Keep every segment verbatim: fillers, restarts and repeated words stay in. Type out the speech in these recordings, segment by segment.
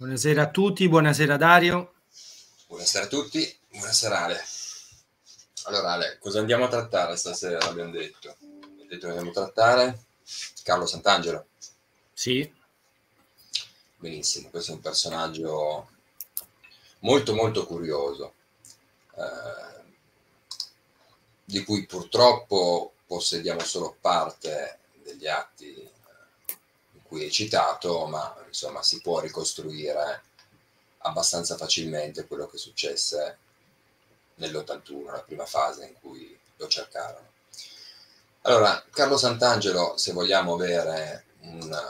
Buonasera a tutti, buonasera Dario. Buonasera a tutti, buonasera Ale. Allora Ale, cosa andiamo a trattare stasera? L'abbiamo detto. Abbiamo detto che andiamo a trattare Carlo Santangelo. Sì. Benissimo, questo è un personaggio molto molto curioso, eh, di cui purtroppo possediamo solo parte degli atti in cui è citato, ma insomma si può ricostruire abbastanza facilmente quello che successe nell'ottantuno, la prima fase in cui lo cercarono. Allora, Carlo Santangelo, se vogliamo avere un...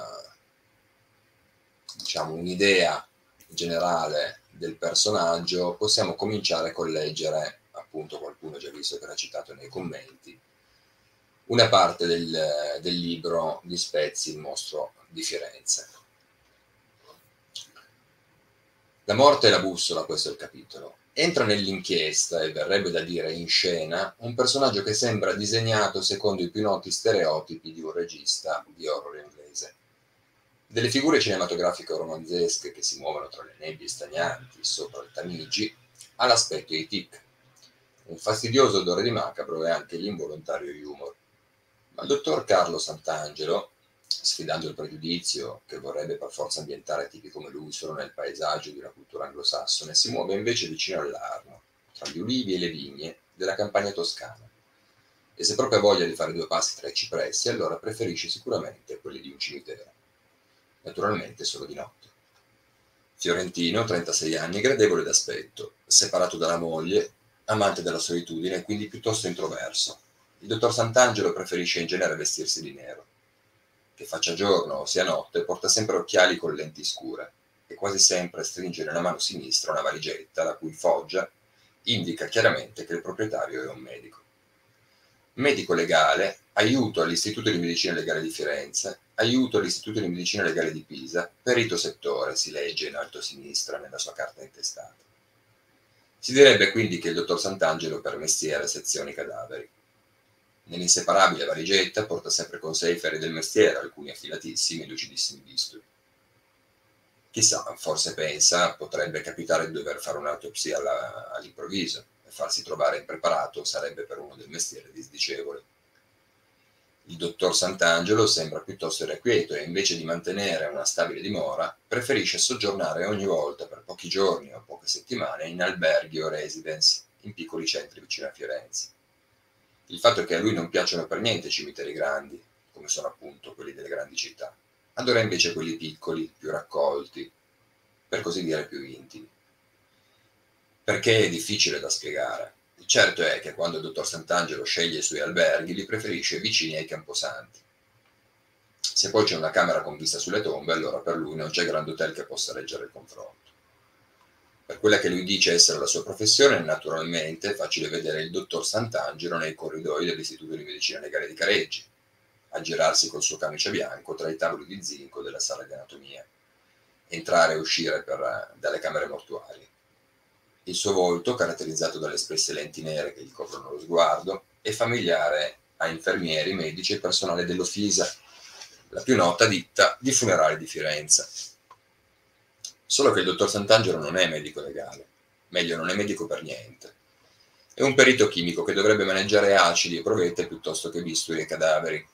diciamo un'idea generale del personaggio, possiamo cominciare con leggere, appunto qualcuno ha già visto che l'ha citato nei commenti, una parte del, del libro di Spezi, Il mostro di Firenze. La morte e la bussola, questo è il capitolo. Entra nell'inchiesta, e verrebbe da dire in scena, un personaggio che sembra disegnato secondo i più noti stereotipi di un regista di horror inglese. Delle figure cinematografiche romanzesche che si muovono tra le nebbie stagnanti sopra il Tamigi, ha l'aspetto di Tic, un fastidioso odore di macabro e anche l'involontario humor. Ma il dottor Carlo Santangelo, sfidando il pregiudizio che vorrebbe per forza ambientare tipi come lui solo nel paesaggio di una cultura anglosassone, si muove invece vicino all'Arno, tra gli ulivi e le vigne della campagna toscana. E se proprio ha voglia di fare due passi tra i cipressi, allora preferisce sicuramente quelli di un cimitero. Naturalmente solo di notte. Fiorentino, trentasei anni, gradevole d'aspetto, separato dalla moglie, amante della solitudine e quindi piuttosto introverso. Il dottor Santangelo preferisce in genere vestirsi di nero. Che faccia giorno o sia notte, porta sempre occhiali con lenti scure e quasi sempre stringe nella mano sinistra una valigetta la cui foggia indica chiaramente che il proprietario è un medico. Medico legale, aiuto all'Istituto di Medicina Legale di Firenze, aiuto all'Istituto di Medicina Legale di Pisa, perito settore, si legge in alto a sinistra nella sua carta intestata. Si direbbe quindi che il dottor Santangelo per mestiere sezioni cadaveri. Nell'inseparabile valigetta porta sempre con sé i ferri del mestiere, alcuni affilatissimi e lucidissimi bisturi. Chissà, forse pensa, potrebbe capitare di dover fare un'autopsia all'improvviso, e farsi trovare impreparato sarebbe per uno del mestiere disdicevole. Il dottor Santangelo sembra piuttosto irrequieto e invece di mantenere una stabile dimora preferisce soggiornare ogni volta per pochi giorni o poche settimane in alberghi o residence in piccoli centri vicino a Firenze. Il fatto è che a lui non piacciono per niente i cimiteri grandi, come sono appunto quelli delle grandi città, adora invece quelli piccoli, più raccolti, per così dire più intimi. Perché è difficile da spiegare. Certo è che quando il dottor Santangelo sceglie i suoi alberghi li preferisce vicini ai camposanti. Se poi c'è una camera con vista sulle tombe, allora per lui non c'è grande hotel che possa reggere il confronto. Per quella che lui dice essere la sua professione, naturalmente è facile vedere il dottor Santangelo nei corridoi dell'Istituto di Medicina Legale di Careggi, a girarsi col suo camice bianco tra i tavoli di zinco della sala di anatomia, entrare e uscire per, dalle camere mortuarie. Il suo volto, caratterizzato dalle spesse lenti nere che gli coprono lo sguardo, è familiare a infermieri, medici e personale dell'Ofisa, la più nota ditta di funerali di Firenze. Solo che il dottor Santangelo non è medico legale, meglio non è medico per niente. È un perito chimico che dovrebbe maneggiare acidi e provette piuttosto che bisturi e cadaveri.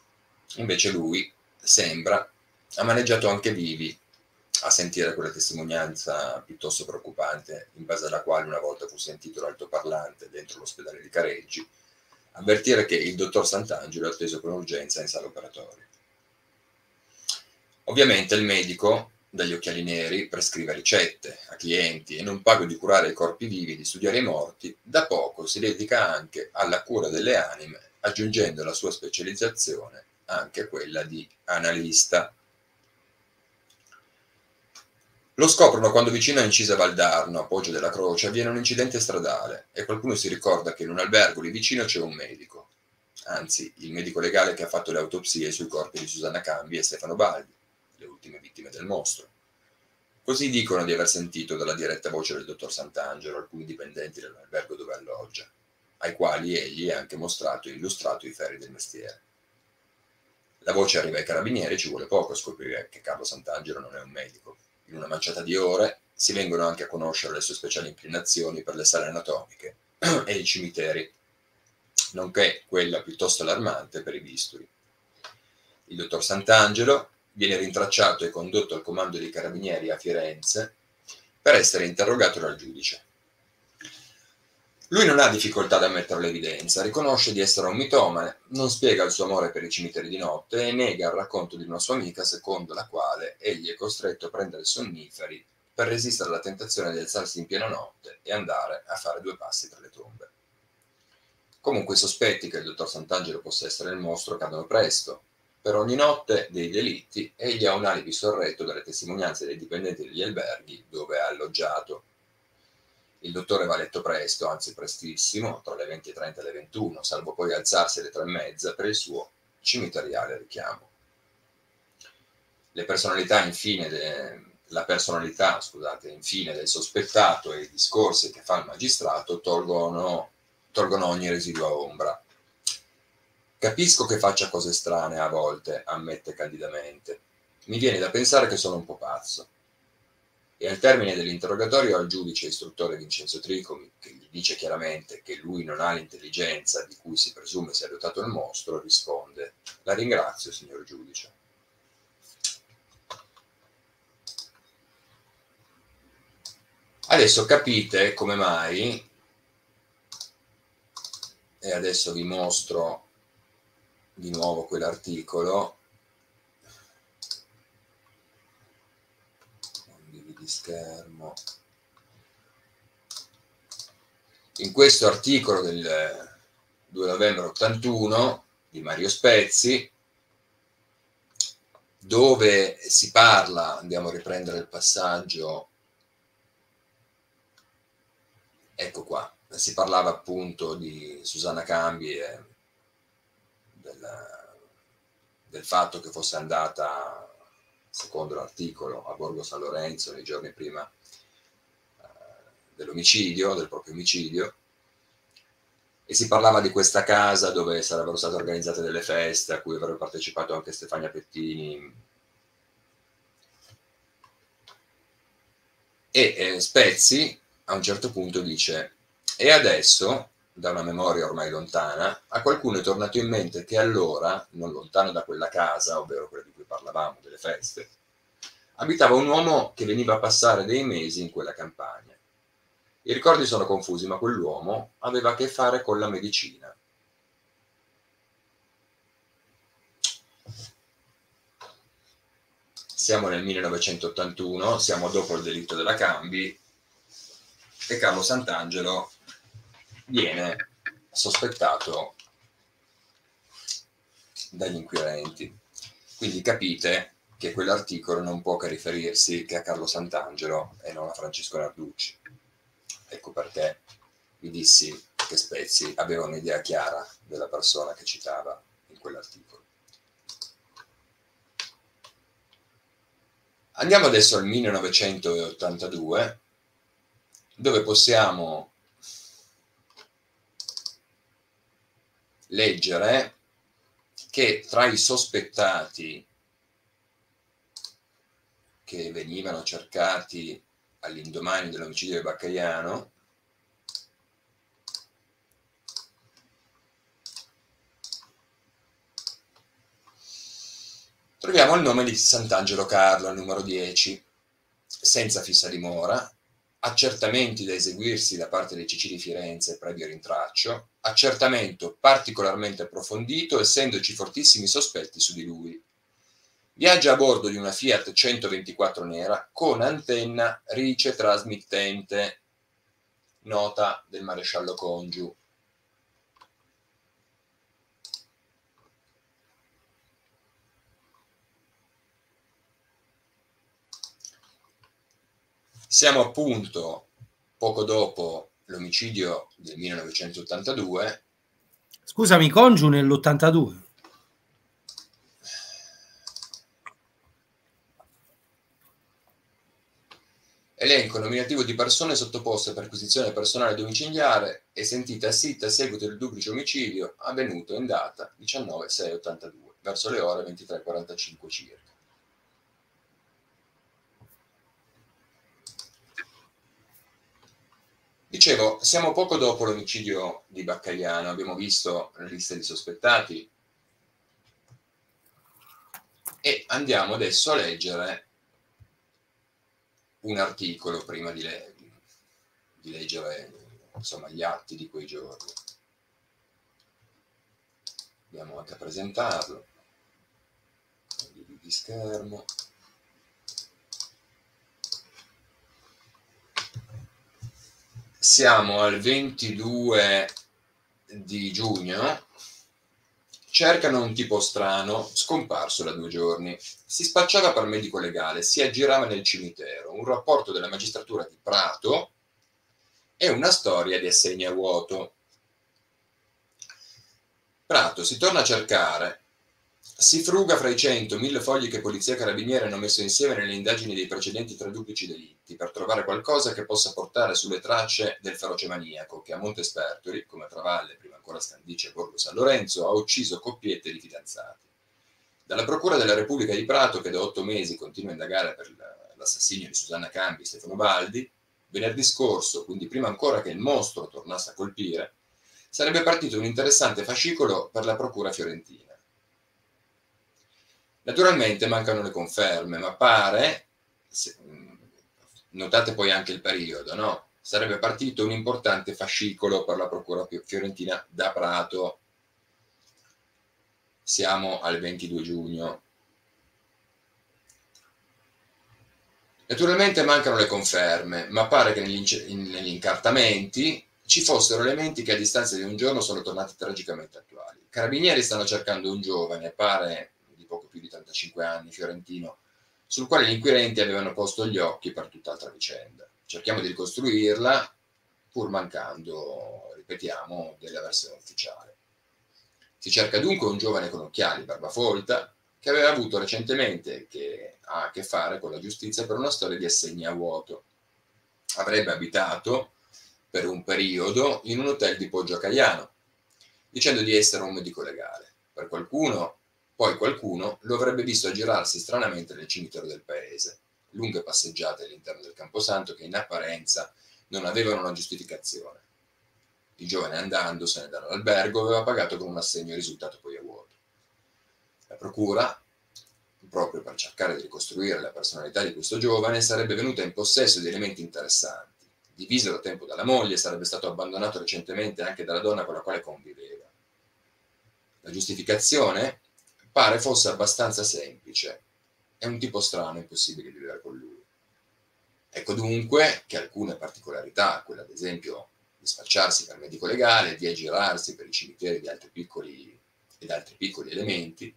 Invece lui, sembra, ha maneggiato anche vivi, a sentire quella testimonianza piuttosto preoccupante, in base alla quale una volta fu sentito l'altoparlante dentro l'ospedale di Careggi, avvertire che il dottor Santangelo è atteso con urgenza in sala operatoria. Ovviamente il medico, dagli occhiali neri, prescrive ricette a clienti e non pago di curare i corpi vivi e di studiare i morti, da poco si dedica anche alla cura delle anime, aggiungendo alla sua specializzazione anche quella di analista. Lo scoprono quando vicino a Incisa Valdarno, a Poggio della Croce, avviene un incidente stradale e qualcuno si ricorda che in un albergo lì vicino c'è un medico, anzi il medico legale che ha fatto le autopsie sui corpi di Susanna Cambi e Stefano Baldi, le ultime vittime del mostro. Così dicono di aver sentito dalla diretta voce del dottor Santangelo alcuni dipendenti dell'albergo dove alloggia, ai quali egli ha anche mostrato e illustrato i ferri del mestiere. La voce arriva ai carabinieri e ci vuole poco a scoprire che Carlo Santangelo non è un medico. in una manciata di ore si vengono anche a conoscere le sue speciali inclinazioni per le sale anatomiche e i cimiteri, nonché quella piuttosto allarmante per i bisturi. Il dottor Santangelo viene rintracciato e condotto al comando dei carabinieri a Firenze per essere interrogato dal giudice. Lui non ha difficoltà ad ammettere l'evidenza, riconosce di essere un mitomane, non spiega il suo amore per i cimiteri di notte e nega il racconto di una sua amica secondo la quale egli è costretto a prendere sonniferi per resistere alla tentazione di alzarsi in piena notte e andare a fare due passi tra le tombe. Comunque i sospetti che il dottor Santangelo possa essere il mostro cadono presto. Per ogni notte dei delitti egli ha un alibi sorretto dalle testimonianze dei dipendenti degli alberghi dove ha alloggiato. Il dottore va a letto presto, anzi prestissimo, tra le venti e trenta e le ventuno, salvo poi alzarsi alle tre e mezza per il suo cimiteriale richiamo. Le personalità infine de... La personalità, scusate, infine del sospettato e i discorsi che fa il magistrato tolgono, tolgono ogni residua ombra. Capisco che faccia cose strane a volte, ammette candidamente. Mi viene da pensare che sono un po' pazzo. E al termine dell'interrogatorio al giudice istruttore Vincenzo Tricomi, che gli dice chiaramente che lui non ha l'intelligenza di cui si presume sia dotato il mostro, risponde: la ringrazio, signor giudice. Adesso capite come mai, e adesso vi mostro di nuovo quell'articolo, schermo. In questo articolo del due novembre ottantuno di Mario Spezi, dove si parla, andiamo a riprendere il passaggio, ecco qua, si parlava appunto di Susanna Cambi e del, del fatto che fosse andata, secondo l'articolo, a Borgo San Lorenzo nei giorni prima eh, dell'omicidio, del proprio omicidio, e si parlava di questa casa dove sarebbero state organizzate delle feste a cui avrebbe partecipato anche Stefania Pettini. E eh, Spezi a un certo punto dice: e adesso, da una memoria ormai lontana, a qualcuno è tornato in mente che allora, non lontano da quella casa, ovvero quella di cui parlavamo, delle feste, abitava un uomo che veniva a passare dei mesi in quella campagna. I ricordi sono confusi, ma quell'uomo aveva a che fare con la medicina. Siamo nel millenovecentottantuno, siamo dopo il delitto della Cambi, e Carlo Santangelo viene sospettato dagli inquirenti. Quindi capite che quell'articolo non può che riferirsi che a Carlo Santangelo e non a Francesco Narducci. Ecco perché vi dissi che Spezi aveva un'idea chiara della persona che citava in quell'articolo. Andiamo adesso al millenovecentottantadue, dove possiamo leggere che tra i sospettati che venivano cercati all'indomani dell'omicidio di Baccaiano troviamo il nome di Santangelo Carlo al numero dieci, senza fissa dimora, accertamenti da eseguirsi da parte dei C C di Firenze previo rintraccio, accertamento particolarmente approfondito essendoci fortissimi sospetti su di lui. Viaggia a bordo di una Fiat centoventiquattro nera con antenna rice trasmittente, nota del maresciallo Congiu. Siamo appunto poco dopo l'omicidio del millenovecentottantadue. Scusami, Congiu nell'ottantadue. Elenco nominativo di persone sottoposte a perquisizione personale domiciliare e sentite assite a seguito del duplice omicidio avvenuto in data diciannove sei ottantadue, verso le ore ventitré e quarantacinque circa. Dicevo, siamo poco dopo l'omicidio di Baccaiano, abbiamo visto la lista di sospettati e andiamo adesso a leggere un articolo prima di, le di leggere insomma, gli atti di quei giorni. Andiamo anche a presentarlo di schermo. Siamo al ventidue di giugno, cercano un tipo strano, scomparso da due giorni. Si spacciava per medico legale, si aggirava nel cimitero, un rapporto della magistratura di Prato e una storia di assegno a vuoto. Prato, si torna a cercare, si fruga fra i cento, mille fogli che polizia e carabinieri hanno messo insieme nelle indagini dei precedenti tre duplici delitti per trovare qualcosa che possa portare sulle tracce del feroce maniaco che a Montespertoli, come a Travalle, prima ancora Scandicci e Borgo San Lorenzo, ha ucciso coppiette di fidanzati. Dalla Procura della Repubblica di Prato, che da otto mesi continua a indagare per l'assassinio di Susanna Cambi e Stefano Baldi, venerdì scorso, quindi prima ancora che il mostro tornasse a colpire, sarebbe partito un interessante fascicolo per la Procura fiorentina. Naturalmente mancano le conferme, ma pare, se, notate poi anche il periodo, no? Sarebbe partito un importante fascicolo per la Procura fiorentina da Prato. Siamo al ventidue giugno. Naturalmente mancano le conferme, ma pare che negli, in, negli incartamenti ci fossero elementi che a distanza di un giorno sono tornati tragicamente attuali. I carabinieri stanno cercando un giovane, pare poco più di trentacinque anni, fiorentino, sul quale gli inquirenti avevano posto gli occhi per tutt'altra vicenda. Cerchiamo di ricostruirla, pur mancando, ripetiamo, della versione ufficiale. Si cerca dunque un giovane con occhiali, barba folta, che aveva avuto recentemente, che ha a che fare con la giustizia per una storia di assegni a vuoto. Avrebbe abitato per un periodo in un hotel di Poggio a Caiano, dicendo di essere un medico legale. Per qualcuno... Poi qualcuno lo avrebbe visto aggirarsi stranamente nel cimitero del paese, lunghe passeggiate all'interno del Camposanto che in apparenza non avevano una giustificazione. Il giovane, andandosene dall'albergo, aveva pagato con un assegno risultato poi a vuoto. La procura, proprio per cercare di ricostruire la personalità di questo giovane, sarebbe venuta in possesso di elementi interessanti. Diviso da tempo dalla moglie, sarebbe stato abbandonato recentemente anche dalla donna con la quale conviveva. La giustificazione... pare fosse abbastanza semplice. È un tipo strano, impossibile vivere con lui. Ecco dunque che alcune particolarità, quella ad esempio di spacciarsi per medico legale, di aggirarsi per i cimiteri di altri piccoli, ed altri piccoli elementi,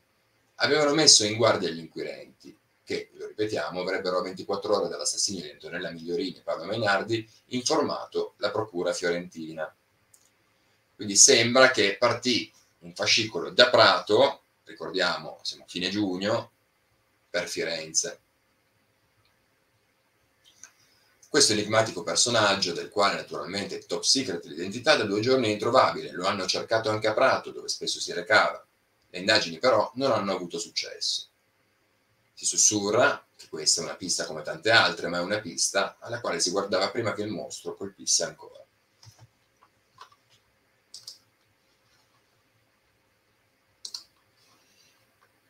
avevano messo in guardia gli inquirenti, che, lo ripetiamo, avrebbero a ventiquattro ore dall'assassinio di Antonella Migliorini e Paolo Mainardi informato la procura fiorentina. Quindi sembra che partì un fascicolo da Prato. Ricordiamo, siamo a fine giugno, per Firenze. Questo enigmatico personaggio, del quale naturalmente è top secret l'identità, da due giorni è introvabile, lo hanno cercato anche a Prato, dove spesso si recava. Le indagini però non hanno avuto successo. Si sussurra che questa è una pista come tante altre, ma è una pista alla quale si guardava prima che il mostro colpisse ancora.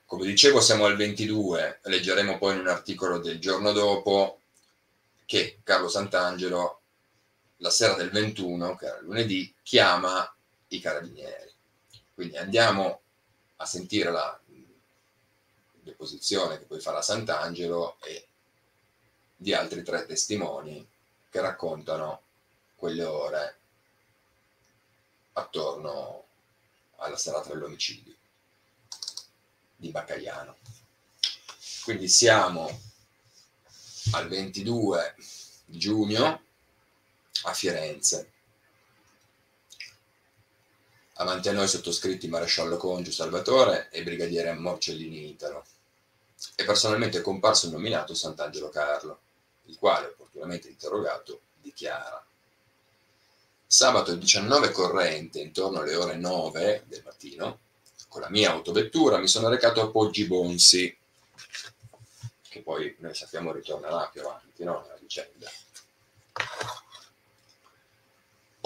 Come dicevo, siamo al ventidue, leggeremo poi in un articolo del giorno dopo che Carlo Santangelo, la sera del ventuno, che era lunedì, chiama i carabinieri. Quindi andiamo a sentire la deposizione che poi farà Santangelo e di altri tre testimoni che raccontano quelle ore attorno alla serata dell'omicidio di Baccaiano. Quindi siamo al ventidue giugno a Firenze. Avanti a noi sottoscritti Maresciallo Congiu Salvatore e Brigadiere Morcellini Italo. E personalmente è comparso il nominato Sant'Angelo Carlo, il quale, opportunamente interrogato, dichiara: sabato diciannove corrente, intorno alle ore nove del mattino, con la mia autovettura mi sono recato a Poggibonsi, che poi noi sappiamo ritornerà più avanti, no? Nella vicenda.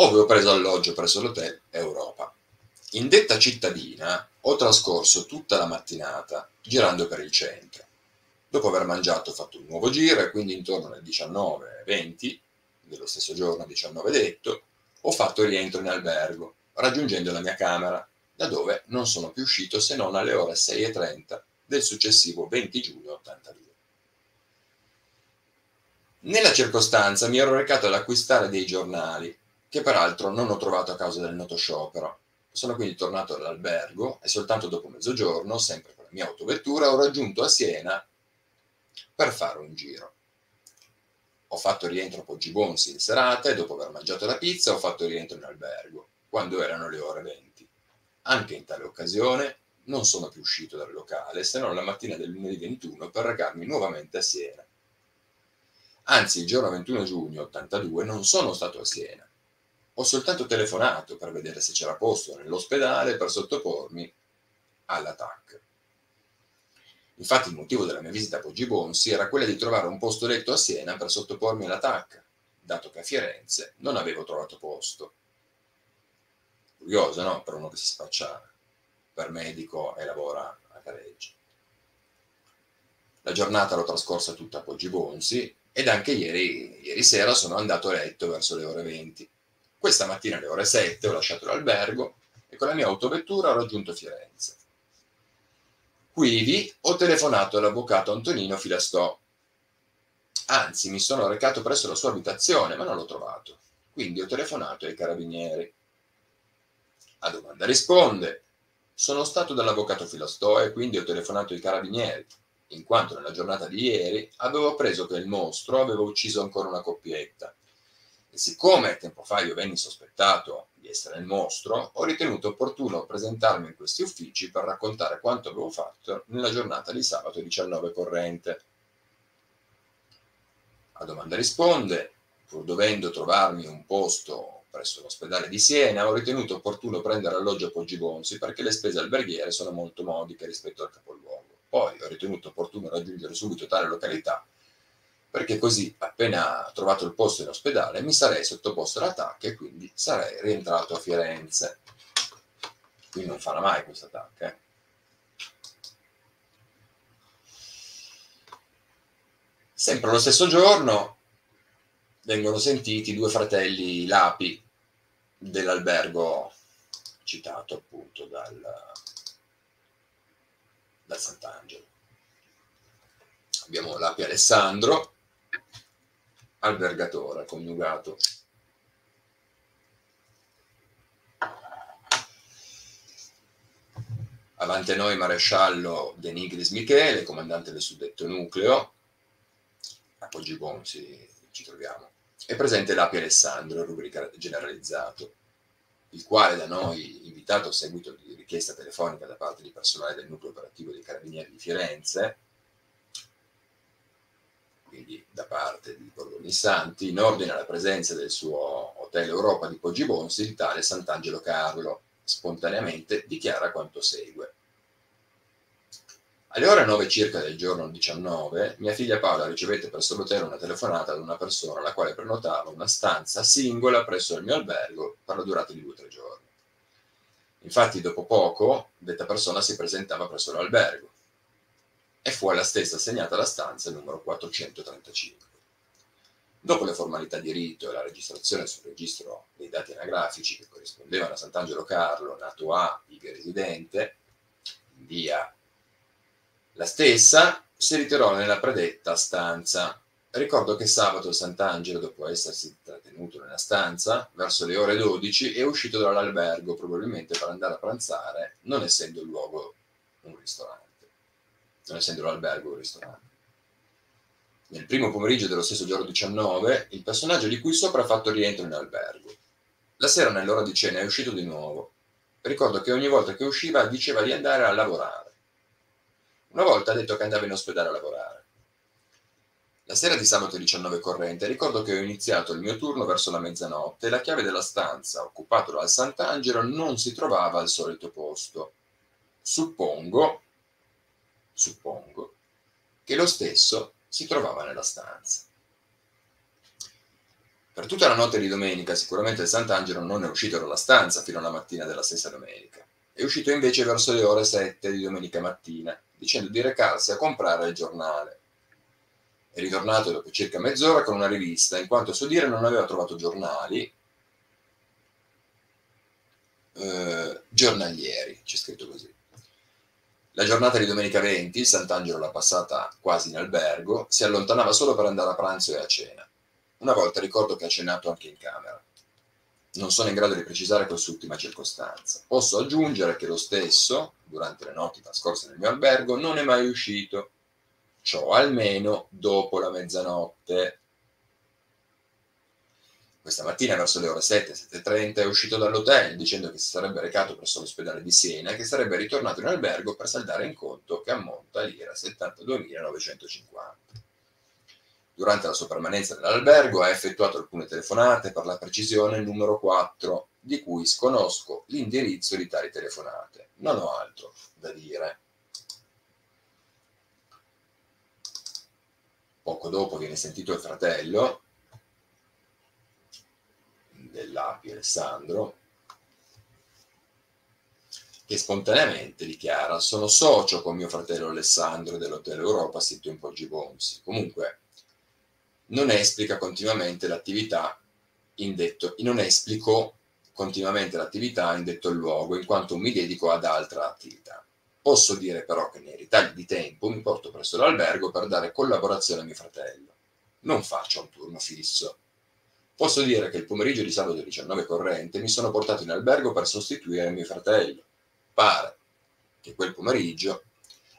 avevo preso alloggio presso l'hotel Europa. In detta cittadina ho trascorso tutta la mattinata girando per il centro. Dopo aver mangiato ho fatto un nuovo giro e quindi intorno alle diciannove e venti dello stesso giorno, diciannove detto, ho fatto rientro in albergo, raggiungendo la mia camera, da dove non sono più uscito se non alle ore sei e trenta del successivo venti giugno ottantadue. Nella circostanza mi ero recato ad acquistare dei giornali, che peraltro non ho trovato a causa del noto sciopero. Sono quindi tornato all'albergo e soltanto dopo mezzogiorno, sempre con la mia autovettura, ho raggiunto a Siena per fare un giro. Ho fatto rientro a Poggibonsi in serata e dopo aver mangiato la pizza ho fatto rientro in albergo, quando erano le ore venti. Anche in tale occasione non sono più uscito dal locale, se non la mattina del lunedì ventuno per recarmi nuovamente a Siena. Anzi, il giorno ventuno giugno ottantadue non sono stato a Siena. Ho soltanto telefonato per vedere se c'era posto nell'ospedale per sottopormi alla T A C. Infatti il motivo della mia visita a Poggibonsi era quella di trovare un posto letto a Siena per sottopormi alla T A C, dato che a Firenze non avevo trovato posto. Curioso, no? Per uno che si spaccia per medico e lavora a Careggi. La giornata l'ho trascorsa tutta a Poggibonsi ed anche ieri, ieri sera sono andato a letto verso le ore venti. Questa mattina alle ore sette ho lasciato l'albergo e con la mia autovettura ho raggiunto Firenze. Quivi ho telefonato all'avvocato Antonino Filastò. Anzi, mi sono recato presso la sua abitazione, ma non l'ho trovato. Quindi ho telefonato ai carabinieri. A domanda risponde: sono stato dall'avvocato Filastò e quindi ho telefonato ai carabinieri, in quanto nella giornata di ieri avevo appreso che il mostro aveva ucciso ancora una coppietta. E siccome tempo fa io venni sospettato di essere il mostro, ho ritenuto opportuno presentarmi in questi uffici per raccontare quanto avevo fatto nella giornata di sabato diciannove corrente. A domanda risponde: pur dovendo trovarmi un posto presso l'ospedale di Siena, ho ritenuto opportuno prendere alloggio a Poggibonsi perché le spese alberghiere sono molto modiche rispetto al capoluogo. Poi ho ritenuto opportuno raggiungere subito tale località, perché così, appena trovato il posto in ospedale, mi sarei sottoposto all'attacco e quindi sarei rientrato a Firenze. Qui non farà mai questa attacca. Eh? Sempre lo stesso giorno vengono sentiti due fratelli Lapi dell'albergo citato appunto dal, dal Santangelo. Abbiamo Lapi Alessandro, albergatore, coniugato. Avanti a noi maresciallo De Nigris Michele, comandante del suddetto nucleo. A Poggibonsi ci troviamo. È presente Lapi Alessandro, rubrica generalizzato, il quale da noi invitato a seguito di richiesta telefonica da parte di personale del nucleo operativo dei Carabinieri di Firenze, quindi da parte di Borgonissanti, in ordine alla presenza del suo Hotel Europa di Poggibonsi, il tale Sant'Angelo Carlo spontaneamente dichiara quanto segue. Alle ore nove circa del giorno diciannove, mia figlia Paola ricevette presso l'hotel una telefonata da una persona alla quale prenotava una stanza singola presso il mio albergo per la durata di due o tre giorni. Infatti, dopo poco, detta persona si presentava presso l'albergo, e fu alla stessa assegnata la stanza numero quattrocentotrentacinque. Dopo le formalità di rito e la registrazione sul registro dei dati anagrafici che corrispondevano a Sant'Angelo Carlo, nato a ivi residente, in via la stessa, si ritirò nella predetta stanza. Ricordo che sabato Sant'Angelo, dopo essersi trattenuto nella stanza, verso le ore dodici, è uscito dall'albergo, probabilmente per andare a pranzare, non essendo il luogo un ristorante. Non essendo l'albergo o il ristorante. Nel primo pomeriggio dello stesso giorno diciannove, il personaggio di cui sopra ha fatto rientro in albergo. La sera, nell'ora di cena, è uscito di nuovo. Ricordo che ogni volta che usciva diceva di andare a lavorare. Una volta ha detto che andava in ospedale a lavorare. La sera di sabato diciannove corrente, ricordo che ho iniziato il mio turno verso la mezzanotte e la chiave della stanza, occupata dal Sant'Angelo, non si trovava al solito posto. Suppongo... Suppongo che lo stesso si trovava nella stanza. Per tutta la notte di domenica sicuramente il Sant'Angelo non è uscito dalla stanza fino alla mattina della stessa domenica. È uscito invece verso le ore sette di domenica mattina, dicendo di recarsi a comprare il giornale. È ritornato dopo circa mezz'ora con una rivista, in quanto a suo dire non aveva trovato giornali, eh, giornalieri, c'è scritto così. La giornata di domenica venti, il Sant'Angelo l'ha passata quasi in albergo, si allontanava solo per andare a pranzo e a cena. Una volta ricordo che ha cenato anche in camera. Non sono in grado di precisare quest'ultima circostanza. Posso aggiungere che lo stesso, durante le notti trascorse nel mio albergo, non è mai uscito. Ciò almeno dopo la mezzanotte. Questa mattina verso le ore sette, sette e trenta è uscito dall'hotel dicendo che si sarebbe recato presso l'ospedale di Siena e che sarebbe ritornato in albergo per saldare in conto che ammonta a lira settantaduemilanovecentocinquanta. Durante la sua permanenza nell'albergo ha effettuato alcune telefonate, per la precisione il numero quattro, di cui sconosco l'indirizzo di tali telefonate. Non ho altro da dire. Poco dopo viene sentito il fratello dell'Lapi Alessandro, che spontaneamente dichiara: sono socio con mio fratello Alessandro dell'Hotel Europa sito in Poggibonsi. Comunque non esplica continuamente l'attività in detto, non esplico continuamente l'attività in detto luogo, in quanto mi dedico ad altra attività. Posso dire però che nei ritagli di tempo mi porto presso l'albergo per dare collaborazione a mio fratello. Non faccio un turno fisso. Posso dire che il pomeriggio di sabato diciannove corrente mi sono portato in albergo per sostituire mio fratello. Pare che quel pomeriggio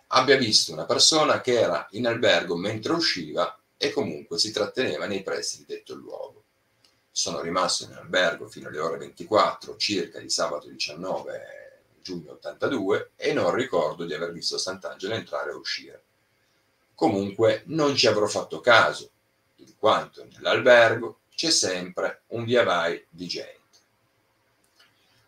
abbia visto una persona che era in albergo mentre usciva e comunque si tratteneva nei pressi di detto luogo. Sono rimasto in albergo fino alle ore ventiquattro circa di sabato diciannove giugno ottantadue e non ricordo di aver visto Sant'Angelo entrare e uscire. Comunque non ci avrò fatto caso, in quanto nell'albergo c'è sempre un via vai di gente.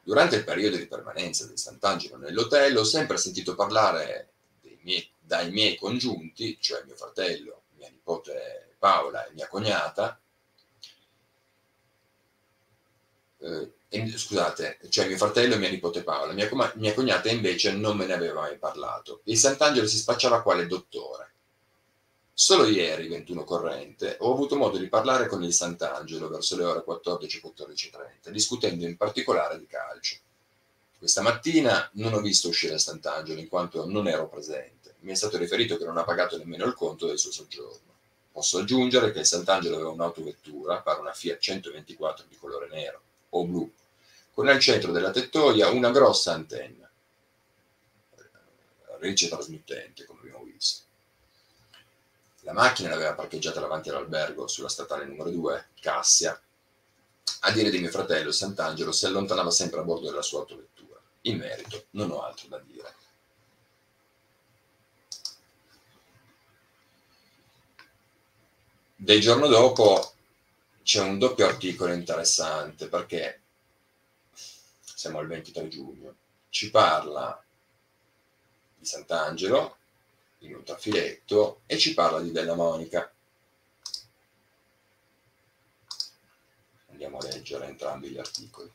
Durante il periodo di permanenza del Sant'Angelo nell'hotel ho sempre sentito parlare dei miei, dai miei congiunti, cioè mio fratello, mia nipote Paola e mia cognata, eh, scusate, cioè mio fratello e mia nipote Paola. Mia, mia cognata invece non me ne aveva mai parlato. Il Sant'Angelo si spacciava quale dottore. Solo ieri, ventuno corrente, ho avuto modo di parlare con il Sant'Angelo verso le ore quattordici, quattordici e trenta, discutendo in particolare di calcio. Questa mattina non ho visto uscire il Sant'Angelo, in quanto non ero presente. Mi è stato riferito che non ha pagato nemmeno il conto del suo soggiorno. Posso aggiungere che il Sant'Angelo aveva un'autovettura, pare una Fiat centoventiquattro di colore nero o blu, con al centro della tettoia una grossa antenna, ricce trasmittente, come abbiamo visto. La macchina l'aveva parcheggiata davanti all'albergo, sulla statale numero due, Cassia. A dire di mio fratello, Sant'Angelo si allontanava sempre a bordo della sua autovettura. In merito non ho altro da dire. Del giorno dopo c'è un doppio articolo interessante, perché siamo al ventitré giugno, ci parla di Sant'Angelo in un trafiletto e ci parla di Della Monica. Andiamo a leggere entrambi gli articoli.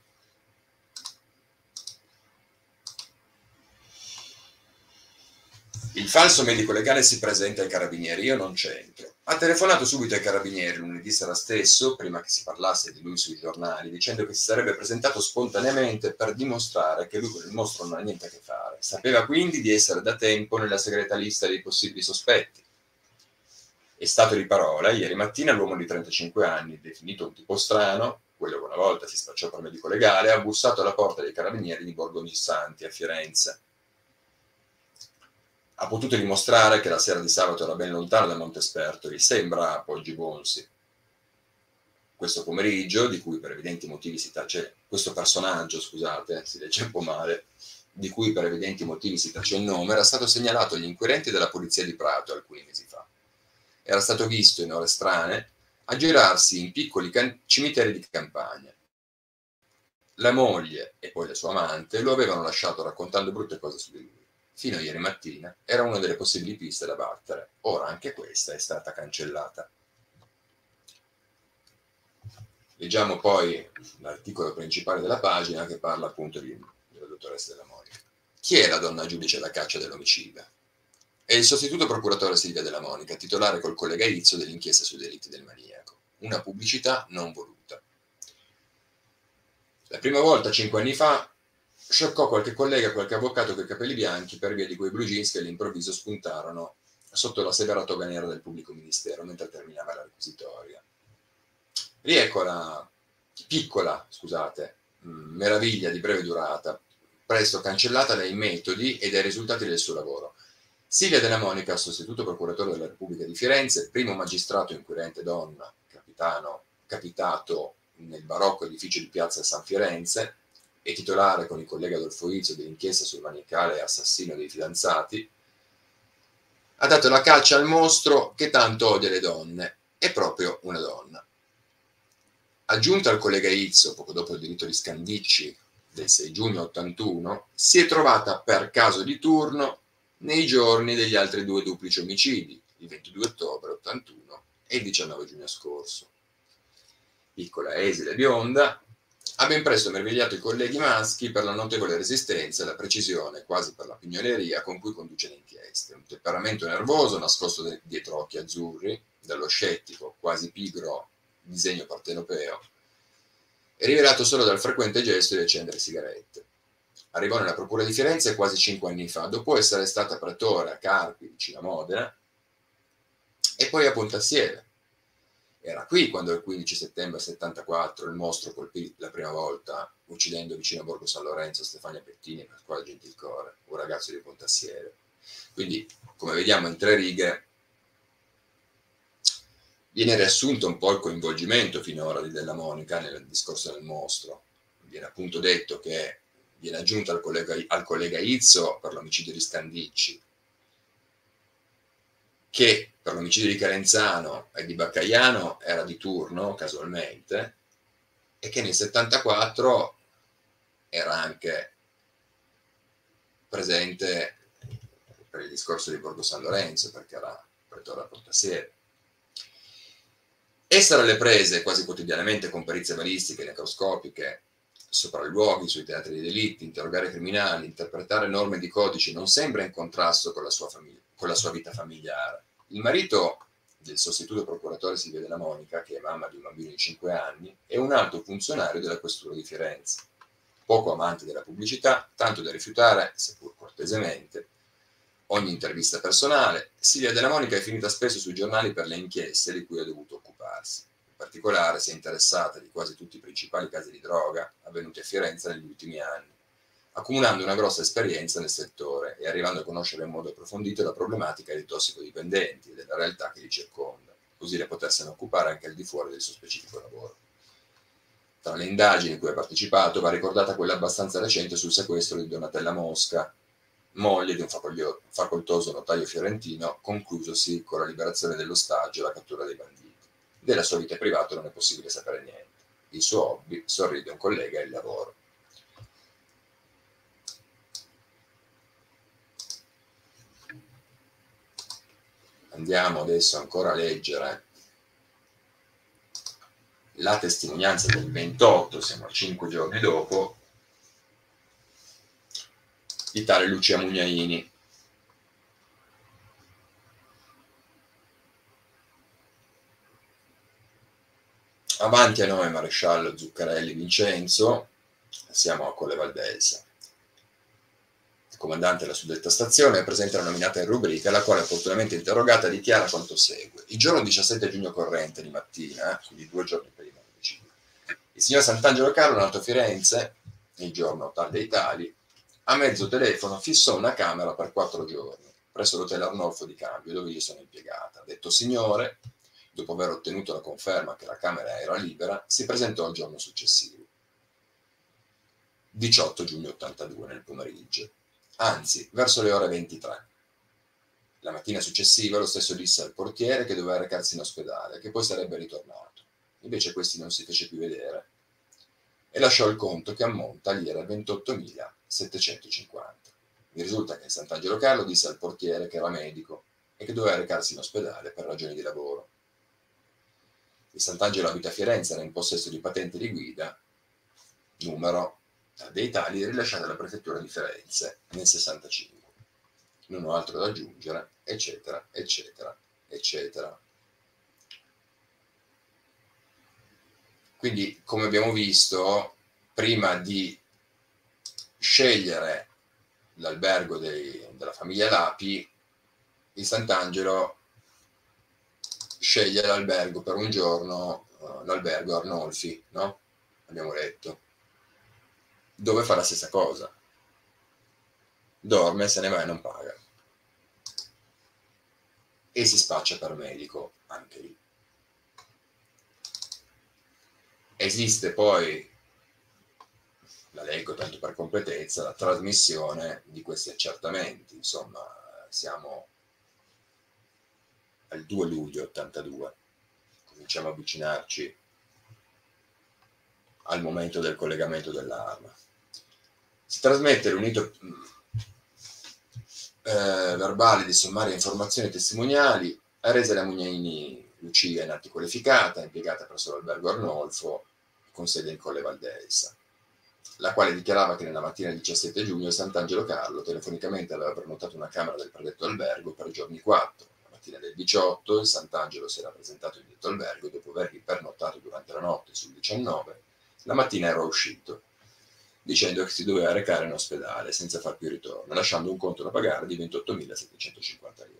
Il falso medico legale si presenta ai carabinieri, io non c'entro. Ha telefonato subito ai carabinieri lunedì sera stesso, prima che si parlasse di lui sui giornali, dicendo che si sarebbe presentato spontaneamente per dimostrare che lui con il mostro non ha niente a che fare. Sapeva quindi di essere da tempo nella segreta lista dei possibili sospetti. È stato di parola, ieri mattina l'uomo di trentacinque anni, definito un tipo strano, quello che una volta si spacciò per medico legale, ha bussato alla porta dei carabinieri di Borgo Santi a Firenze. Ha potuto dimostrare che la sera di sabato era ben lontano da Montespertoli, sembra a Poggibonsi. Questo pomeriggio, di cui per evidenti motivi si tace, questo personaggio, scusate, si legge un po' male, di cui per evidenti motivi si tace il nome, era stato segnalato agli inquirenti della polizia di Prato alcuni mesi fa. Era stato visto in ore strane aggirarsi in piccoli cimiteri di campagna. La moglie e poi la sua amante lo avevano lasciato raccontando brutte cose su di lui. Fino a ieri mattina era una delle possibili piste da battere, ora anche questa è stata cancellata. Leggiamo poi l'articolo principale della pagina che parla appunto di, della dottoressa della Monica. Chi è la donna giudice alla caccia dell'omicida? È il sostituto procuratore Silvia della Monica, titolare col collega Izzo dell'inchiesta sui delitti del maniaco. Una pubblicità non voluta. La prima volta, cinque anni fa, scioccò qualche collega, qualche avvocato coi capelli bianchi per via di quei blue jeans che all'improvviso spuntarono sotto la severa toga nera del pubblico ministero mentre terminava la requisitoria. Riecco la piccola, scusate, meraviglia di breve durata, presto cancellata dai metodi e dai risultati del suo lavoro. Silvia della Monica, sostituto procuratore della Repubblica di Firenze, primo magistrato inquirente donna, capitano, capitato nel barocco edificio di Piazza San Firenze e titolare con il collega Adolfo Izzo dell'inchiesta sul maniacale assassino dei fidanzati, ha dato la caccia al mostro che tanto odia le donne, è proprio una donna. Aggiunta al collega Izzo, poco dopo il delitto di Scandicci del sei giugno ottantuno, si è trovata per caso di turno nei giorni degli altri due duplici omicidi, il ventidue ottobre ottantuno e il diciannove giugno scorso. Piccola, esile e bionda, ha ben presto meravigliato i colleghi maschi per la notevole resistenza e la precisione, quasi per la pignoleria, con cui conduce le inchieste. Un temperamento nervoso nascosto dietro occhi azzurri, dallo scettico, quasi pigro, disegno partenopeo, è rivelato solo dal frequente gesto di accendere sigarette. Arrivò nella procura di Firenze quasi cinque anni fa, dopo essere stata pretore a Carpi, vicino a Modena, e poi a Pontassieve. Era qui quando il quindici settembre settantaquattro il mostro colpì la prima volta, uccidendo vicino a Borgo San Lorenzo Stefania Pettini e Pasquale Gentilcore, un ragazzo di Pontassieve. Quindi, come vediamo in tre righe, viene riassunto un po' il coinvolgimento finora di Della Monica nel discorso del mostro. Viene appunto detto che viene aggiunta al collega, al collega Izzo per l'omicidio di Scandicci, che per l'omicidio di Calenzano e di Baccaiano era di turno, casualmente, e che nel settantaquattro era anche presente per il discorso di Borgo San Lorenzo, perché era pretore a Portassiere. Essere alle prese quasi quotidianamente con perizie balistiche, necroscopiche, sopralluoghi sui teatri dei delitti, interrogare criminali, interpretare norme di codici, non sembra in contrasto con la sua, famiglia, con la sua vita familiare. Il marito del sostituto procuratore Silvia della Monica, che è mamma di un bambino di cinque anni, è un alto funzionario della questura di Firenze, poco amante della pubblicità, tanto da rifiutare, seppur cortesemente, ogni intervista personale. Silvia della Monica è finita spesso sui giornali per le inchieste di cui ha dovuto occuparsi. In particolare si è interessata di quasi tutti i principali casi di droga avvenuti a Firenze negli ultimi anni, accumulando una grossa esperienza nel settore e arrivando a conoscere in modo approfondito la problematica dei tossicodipendenti e della realtà che li circonda, così da potersene occupare anche al di fuori del suo specifico lavoro. Tra le indagini in cui ha partecipato va ricordata quella abbastanza recente sul sequestro di Donatella Mosca, moglie di un facoltoso notaio fiorentino, conclusosi con la liberazione dell'ostaggio e la cattura dei banditi. Della sua vita privata non è possibile sapere niente. Il suo hobby, sorride un collega, è il lavoro. Andiamo adesso ancora a leggere la testimonianza del ventotto, siamo a cinque giorni dopo, di tale Lucia Mugnaini. Avanti a noi maresciallo Zuccarelli Vincenzo, siamo a Colle Valdelsa. Il comandante della suddetta stazione è presente la nominata in rubrica, la quale opportunamente interrogata dichiara quanto segue. Il giorno diciassette giugno corrente di mattina, quindi due giorni prima, il signor Santangelo Carlo, nato a Firenze, il giorno tal dei tali, a mezzo telefono fissò una camera per quattro giorni presso l'hotel Arnolfo di Cambio, dove io sono impiegata. Detto signore, dopo aver ottenuto la conferma che la camera era libera, si presentò il giorno successivo, diciotto giugno ottantadue, nel pomeriggio, anzi verso le ore ventitré. La mattina successiva lo stesso disse al portiere che doveva recarsi in ospedale, che poi sarebbe ritornato. Invece questi non si fece più vedere e lasciò il conto che ammonta all'ira ventottomila. settecentocinquanta. Mi risulta che Sant'Angelo Carlo disse al portiere che era medico e che doveva recarsi in ospedale per ragioni di lavoro. e Santangelo abita a Firenze, era in possesso di patente di guida, numero dei tali rilasciata dalla prefettura di Firenze nel sessantacinque. Non ho altro da aggiungere, eccetera, eccetera, eccetera. Quindi, come abbiamo visto, prima di scegliere l'albergo dei, della famiglia Lapi, il Santangelo sceglie l'albergo per un giorno, uh, l'albergo Arnolfi, no? Abbiamo letto. Dove fa la stessa cosa. Dorme, se ne va e non paga. E si spaccia per medico, anche lì. Esiste poi, la leggo tanto per completezza, la trasmissione di questi accertamenti. Insomma, siamo al due luglio ottantadue. Cominciamo a avvicinarci al momento del collegamento dell'arma. Si trasmette l'unito eh, verbale di sommarie informazioni testimoniali rese da Mugnaini Lucia, in atti qualificata, impiegata presso l'albergo Arnolfo, con sede in Colle Valdelsa, la quale dichiarava che nella mattina del diciassette giugno Santangelo Carlo telefonicamente aveva prenotato una camera del predetto albergo per i giorni quattro. La mattina del diciotto il Santangelo si era presentato in detto albergo dopo avervi pernottato durante la notte sul diciannove. La mattina era uscito, dicendo che si doveva recare in ospedale senza far più ritorno, lasciando un conto da pagare di ventottomilasettecentocinquanta lire.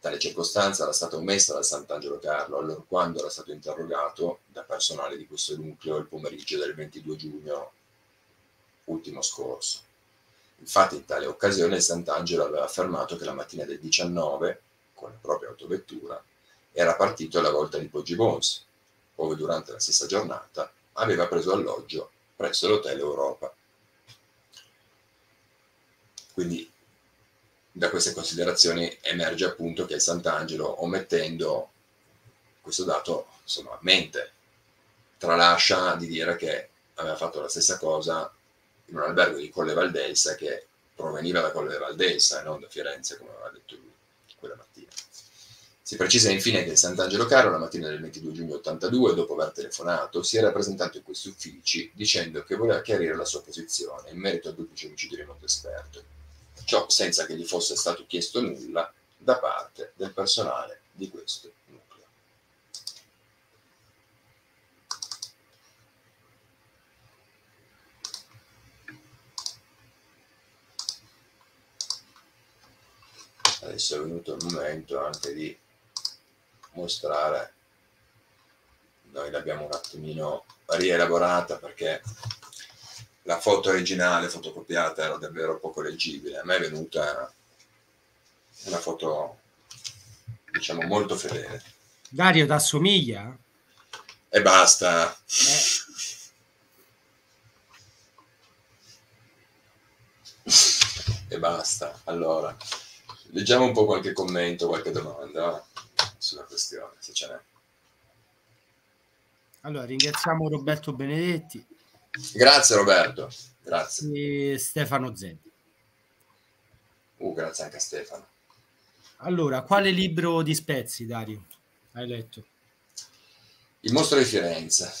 Tale circostanza era stata omessa dal Sant'Angelo Carlo allora quando era stato interrogato da personale di questo nucleo il pomeriggio del ventidue giugno ultimo scorso. Infatti in tale occasione il Sant'Angelo aveva affermato che la mattina del diciannove, con la propria autovettura, era partito alla volta di Poggibonsi, ove durante la stessa giornata aveva preso alloggio presso l'Hotel Europa. Quindi da queste considerazioni emerge appunto che il Sant'Angelo, omettendo questo dato, insomma, mente, tralascia di dire che aveva fatto la stessa cosa in un albergo di Colle Valdelsa che proveniva da Colle Valdelsa e non da Firenze, come aveva detto lui quella mattina. Si precisa infine che il Sant'Angelo Carlo, la mattina del ventidue giugno ottantadue, dopo aver telefonato, si era presentato in questi uffici dicendo che voleva chiarire la sua posizione in merito al duplice omicidio di Montesperto, ciò senza che gli fosse stato chiesto nulla da parte del personale di questo nucleo. Adesso è venuto il momento anche di mostrare, noi l'abbiamo un attimino rielaborata perché la foto originale fotocopiata era davvero poco leggibile, a me è venuta una foto diciamo molto fedele. Dario, t'assomiglia? E basta. Eh. E basta. Allora, leggiamo un po' qualche commento, qualche domanda sulla questione, se ce n'è. Allora, ringraziamo Roberto Benedetti. Grazie Roberto, grazie. E Stefano Zeddi. Uh, grazie anche a Stefano. Allora, quale libro di Spezi, Dario, hai letto? Il Mostro di Firenze.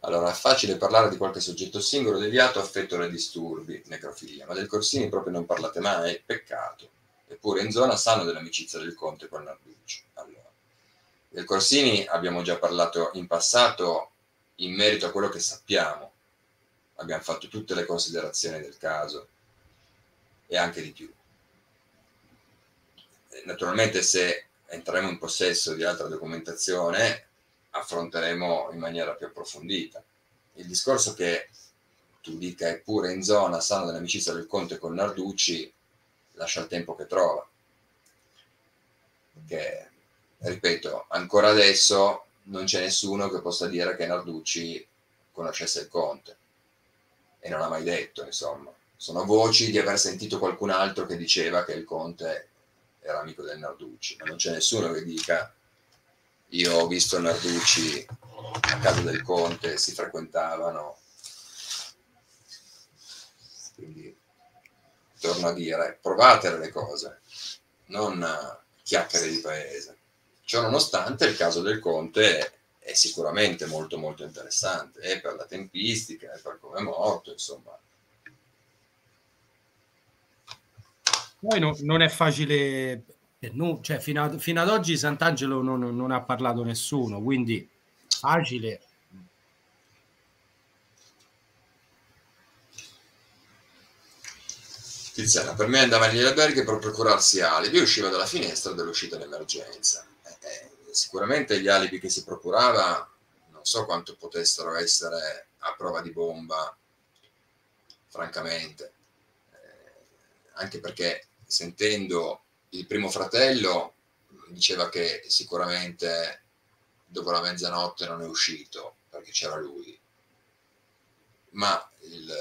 Allora, è facile parlare di qualche soggetto singolo deviato affetto da disturbi, necrofilia, ma del Corsini proprio non parlate mai, peccato. Eppure in zona sanno dell'amicizia del Conte con Narducci. Allora, del Corsini abbiamo già parlato in passato in merito a quello che sappiamo. Abbiamo fatto tutte le considerazioni del caso e anche di più. Naturalmente se entreremo in possesso di altra documentazione affronteremo in maniera più approfondita. Il discorso che tu dica eppure in zona sanno dell'amicizia del Conte con Narducci lascia il tempo che trova, perché, ripeto, ancora adesso non c'è nessuno che possa dire che Narducci conoscesse il Conte, e non l'ha mai detto, insomma. Sono voci di aver sentito qualcun altro che diceva che il Conte era amico del Narducci, ma non c'è nessuno che dica io ho visto Narducci a casa del Conte, si frequentavano. Quindi torno a dire, provatele le cose, non chiacchiere di paese. Ciononostante il caso del Conte è, è sicuramente molto molto interessante, e per la tempistica, e per come è morto, insomma. Poi no, non è facile, per noi, cioè fino, a, fino ad oggi Santangelo non, non ha parlato nessuno, quindi facile. Tiziana, per me andava negli alberghi per procurarsi alibi, usciva dalla finestra dell'uscita d'emergenza. Eh, sicuramente gli alibi che si procurava non so quanto potessero essere a prova di bomba, francamente, eh, anche perché sentendo il primo fratello diceva che sicuramente dopo la mezzanotte non è uscito perché c'era lui, ma il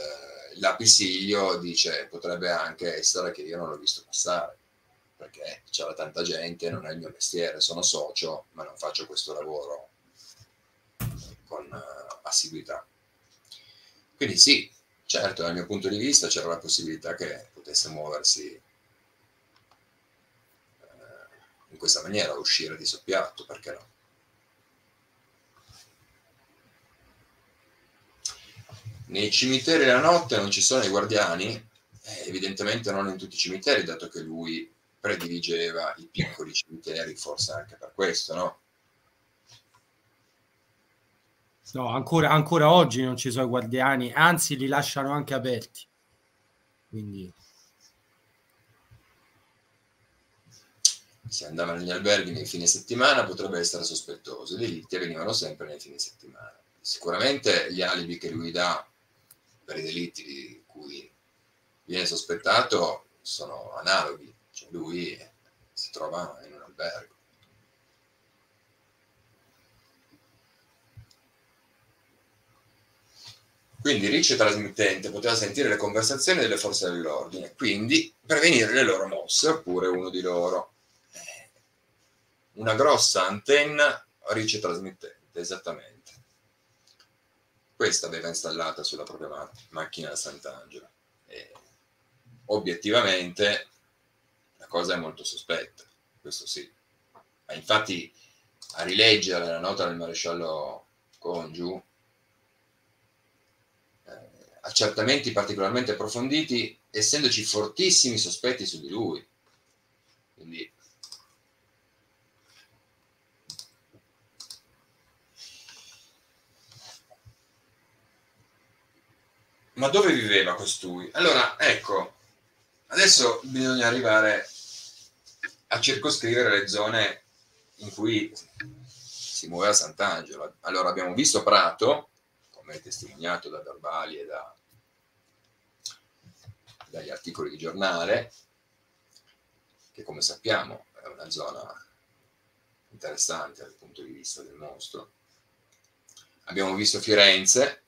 Lapisiglio dice potrebbe anche essere che io non l'ho visto passare perché c'era tanta gente, non è il mio mestiere, sono socio ma non faccio questo lavoro con uh, assiduità. Quindi sì, certo, dal mio punto di vista c'era la possibilità che potesse muoversi uh, in questa maniera, uscire di soppiatto, perché no? Nei cimiteri la notte non ci sono i guardiani, eh, evidentemente non in tutti i cimiteri, dato che lui prediligeva i piccoli cimiteri, forse anche per questo, no? No, ancora, ancora oggi non ci sono i guardiani, anzi li lasciano anche aperti. Quindi se andavano negli alberghi nei fine settimana potrebbe essere sospettoso, i delitti avvenivano sempre nei fine settimana. Sicuramente gli alibi che lui dà per i delitti di cui viene sospettato sono analoghi, cioè lui si trova in un albergo. Quindi Riccio trasmittente poteva sentire le conversazioni delle forze dell'ordine, quindi prevenire le loro mosse, oppure uno di loro. Una grossa antenna Riccio trasmittente, esattamente. Questa aveva installata sulla propria macchina da Sant'Angelo. E obiettivamente la cosa è molto sospetta, questo sì. Ma infatti a rileggere la nota del maresciallo Congiu, eh, accertamenti particolarmente approfonditi, essendoci fortissimi sospetti su di lui. Quindi ma dove viveva costui? Allora, ecco, adesso bisogna arrivare a circoscrivere le zone in cui si muoveva Sant'Angelo. Allora, abbiamo visto Prato, come testimoniato da verbali e da, dagli articoli di giornale, che come sappiamo è una zona interessante dal punto di vista del mostro. Abbiamo visto Firenze,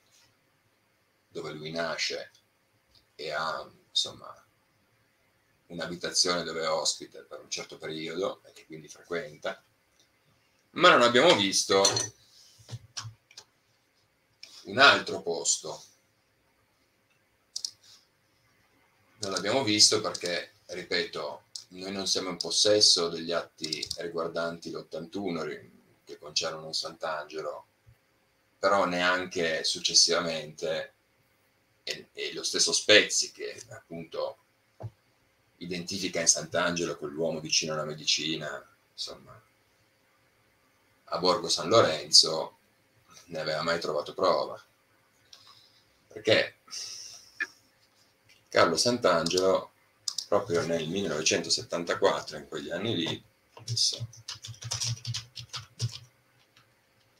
dove lui nasce e ha insomma un'abitazione dove ospita per un certo periodo e che quindi frequenta, ma non abbiamo visto un altro posto, non l'abbiamo visto perché, ripeto, noi non siamo in possesso degli atti riguardanti l'ottantuno che concernono Sant'Angelo, però neanche successivamente. E lo stesso Spezi, che appunto identifica in Sant'Angelo quell'uomo vicino alla medicina, insomma, a Borgo San Lorenzo, ne aveva mai trovato prova. Perché Carlo Santangelo, proprio nel millenovecentosettantaquattro, in quegli anni lì, adesso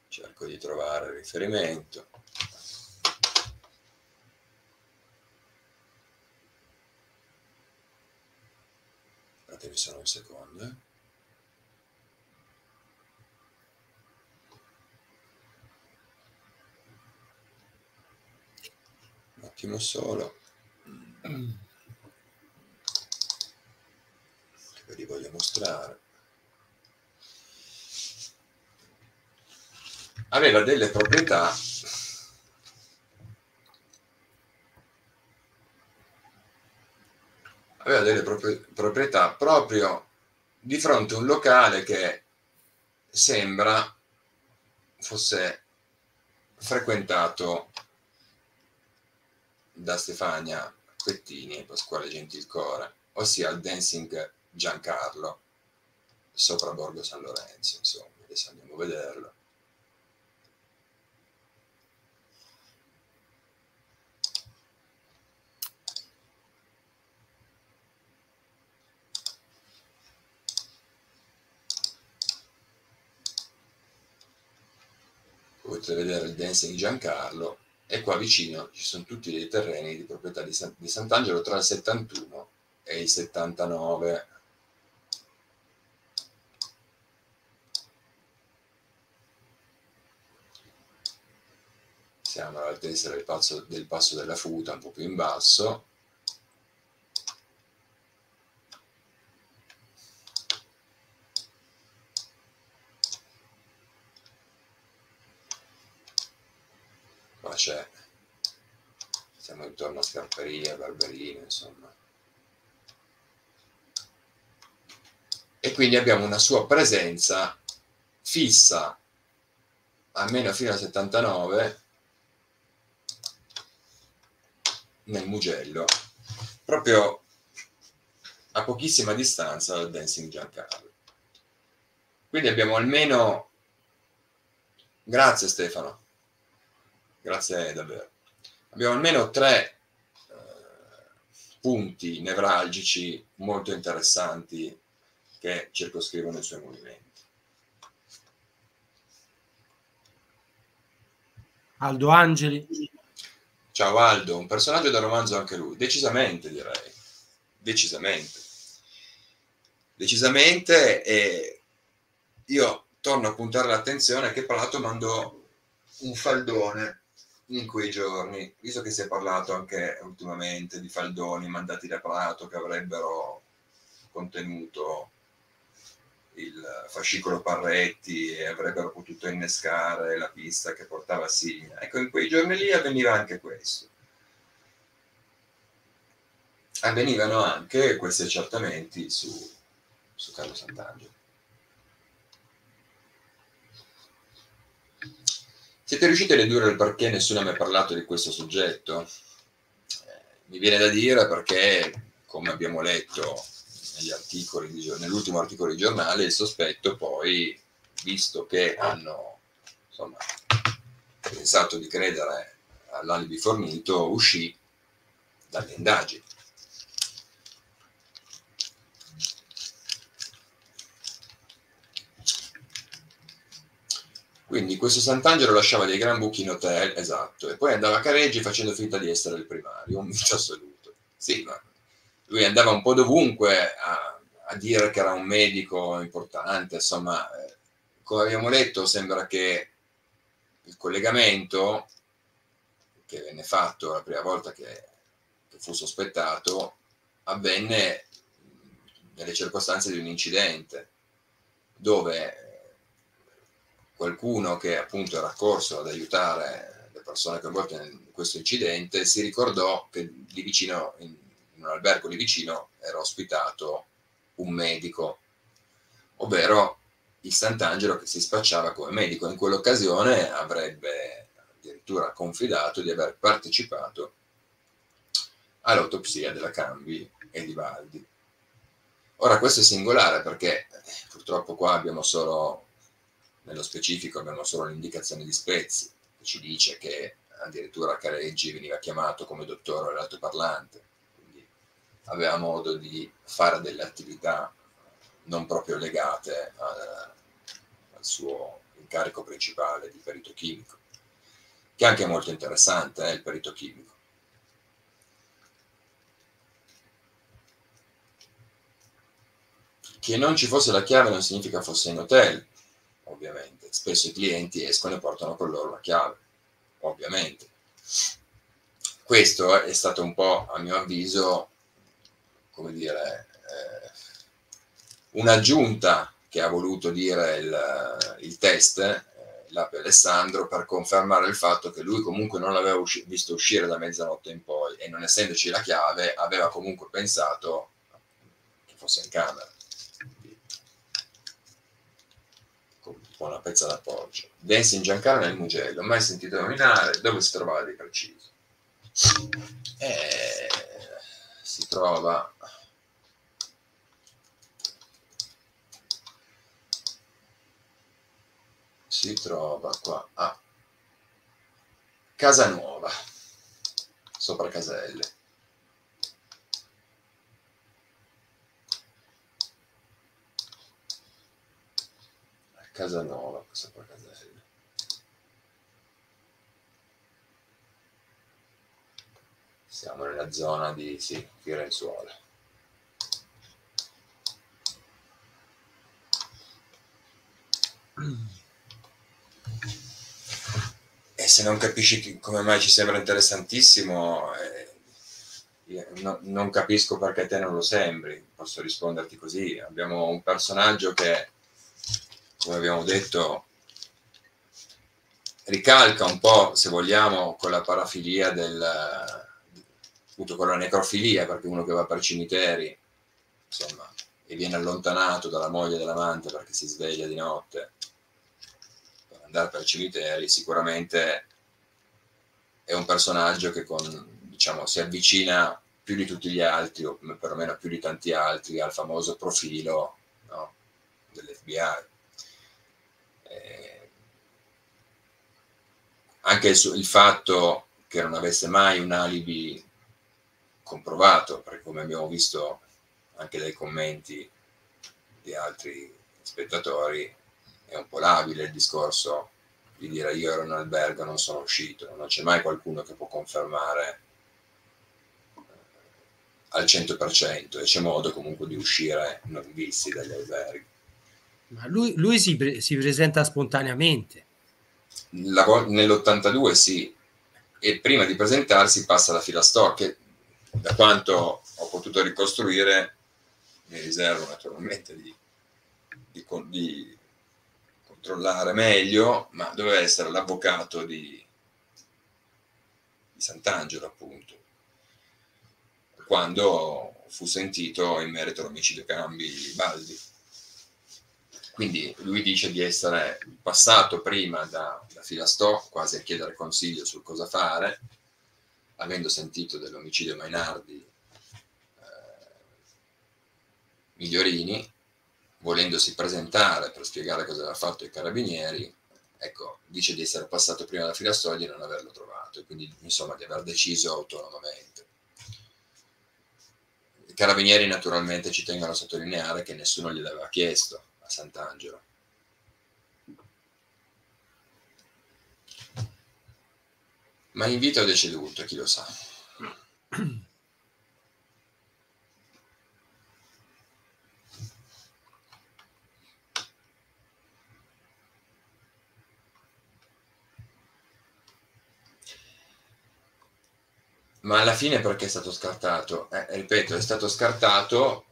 cerco di trovare il riferimento. Fatemi solo un secondo. Eh. Un attimo solo. Che ve li voglio mostrare. Aveva delle proprietà aveva delle proprietà proprio di fronte a un locale che sembra fosse frequentato da Stefania Pettini e Pasquale Gentilcore, ossia il Dancing Giancarlo, sopra Borgo San Lorenzo. Insomma, adesso andiamo a vederlo. Potete vedere il Dancing Giancarlo, e qua vicino ci sono tutti dei terreni di proprietà di, San, di Santangelo tra il settantuno e il settantanove. Siamo all'altezza del passo, del passo della Futa, un po' più in basso. Qua c'è, siamo intorno a Scarperia, Barberino, insomma. E quindi abbiamo una sua presenza fissa, almeno fino al settantanove, nel Mugello, proprio a pochissima distanza dal Dancing Giancarlo. Quindi abbiamo almeno, grazie Stefano, grazie davvero, abbiamo almeno tre eh, punti nevralgici molto interessanti che circoscrivono i suoi movimenti. Aldo Angeli. Ciao Aldo, un personaggio da romanzo anche lui, decisamente direi, decisamente. Decisamente, e io torno a puntare l'attenzione che Prato mandò un faldone in quei giorni, visto che si è parlato anche ultimamente di faldoni mandati da Prato che avrebbero contenuto il fascicolo Parretti e avrebbero potuto innescare la pista che portava a Signa. Ecco, in quei giorni lì avveniva anche questo. Avvenivano anche questi accertamenti su, su Carlo Santangelo. Siete riusciti a dedurre il perché nessuno mi ha parlato di questo soggetto? Eh, mi viene da dire perché, come abbiamo letto negli articoli di, nell'ultimo articolo di giornale, il sospetto poi, visto che hanno insomma pensato di credere all'alibi fornito, uscì dalle indagini. Quindi questo Santangelo lasciava dei gran buchi in hotel, esatto, e poi andava a Careggi facendo finta di essere il primario, un mito assoluto. Sì, ma lui andava un po' dovunque a, a dire che era un medico importante, insomma, eh, come abbiamo letto sembra che il collegamento che venne fatto la prima volta che, che fu sospettato avvenne nelle circostanze di un incidente dove qualcuno che appunto era accorso ad aiutare le persone coinvolte in questo incidente si ricordò che di vicino... In, in un albergo lì vicino era ospitato un medico, ovvero il Santangelo che si spacciava come medico. In quell'occasione avrebbe addirittura confidato di aver partecipato all'autopsia della Cambi e di Baldi. Ora questo è singolare perché purtroppo qua abbiamo solo, nello specifico abbiamo solo l'indicazione di Spezi, che ci dice che addirittura Careggi veniva chiamato come dottore all'altoparlante. Aveva modo di fare delle attività non proprio legate al, al suo incarico principale di perito chimico, che anche è anche molto interessante, eh, il perito chimico. Che non ci fosse la chiave non significa fosse in hotel, ovviamente. Spesso i clienti escono e portano con loro la chiave, ovviamente. Questo è stato un po', a mio avviso, come dire, eh, un'aggiunta che ha voluto dire il, il test, eh, Lapi Alessandro, per confermare il fatto che lui comunque non l'aveva usci- visto uscire da mezzanotte in poi, e non essendoci la chiave aveva comunque pensato fosse in camera, con una pezza d'appoggio. Dancing Giancarlo nel Mugello, mai sentito nominare, dove si trovava di preciso? Eh, si trova si trova qua a ah. Casanuova, sopra Caselle. Casanova, sopra Caselle. Siamo nella zona di sì, Firenzuola. E se non capisci che, come mai ci sembra interessantissimo, eh, io no, non capisco perché te non lo sembri. Posso risponderti così. Abbiamo un personaggio che, come abbiamo detto, ricalca un po', se vogliamo, con la parafilia del, appunto con la necrofilia, perché uno che va per cimiteri, insomma, e viene allontanato dalla moglie e dall'amante perché si sveglia di notte per andare per cimiteri, sicuramente è un personaggio che con, diciamo, si avvicina più di tutti gli altri, o perlomeno più di tanti altri, al famoso profilo, no, dell'F B I. Eh, anche il, il fatto che non avesse mai un alibi comprovato, perché come abbiamo visto anche dai commenti di altri spettatori, è un po' labile il discorso di dire io ero in albergo, non sono uscito. Non c'è mai qualcuno che può confermare al cento per cento, e c'è modo comunque di uscire non visti dagli alberghi. Ma lui, lui si, pre si presenta spontaneamente. Nell'ottantadue sì, e prima di presentarsi passa alla Filastò, che da quanto ho potuto ricostruire, mi riservo naturalmente di, di, di controllare meglio, ma doveva essere l'avvocato di, di Santangelo, appunto, quando fu sentito in merito all'omicidio Cambi Baldi. Quindi lui dice di essere passato prima da, da Filastò, quasi a chiedere consiglio sul cosa fare, avendo sentito dell'omicidio Mainardi eh, Migliorini, volendosi presentare per spiegare cosa aveva fatto i carabinieri. Ecco, dice di essere passato prima da Filastò e di non averlo trovato, e quindi insomma di aver deciso autonomamente. I carabinieri naturalmente ci tengono a sottolineare che nessuno gliel'aveva chiesto a Santangelo. Ma l'invito è deceduto, chi lo sa. Ma alla fine perché è stato scartato? Eh, ripeto, è stato scartato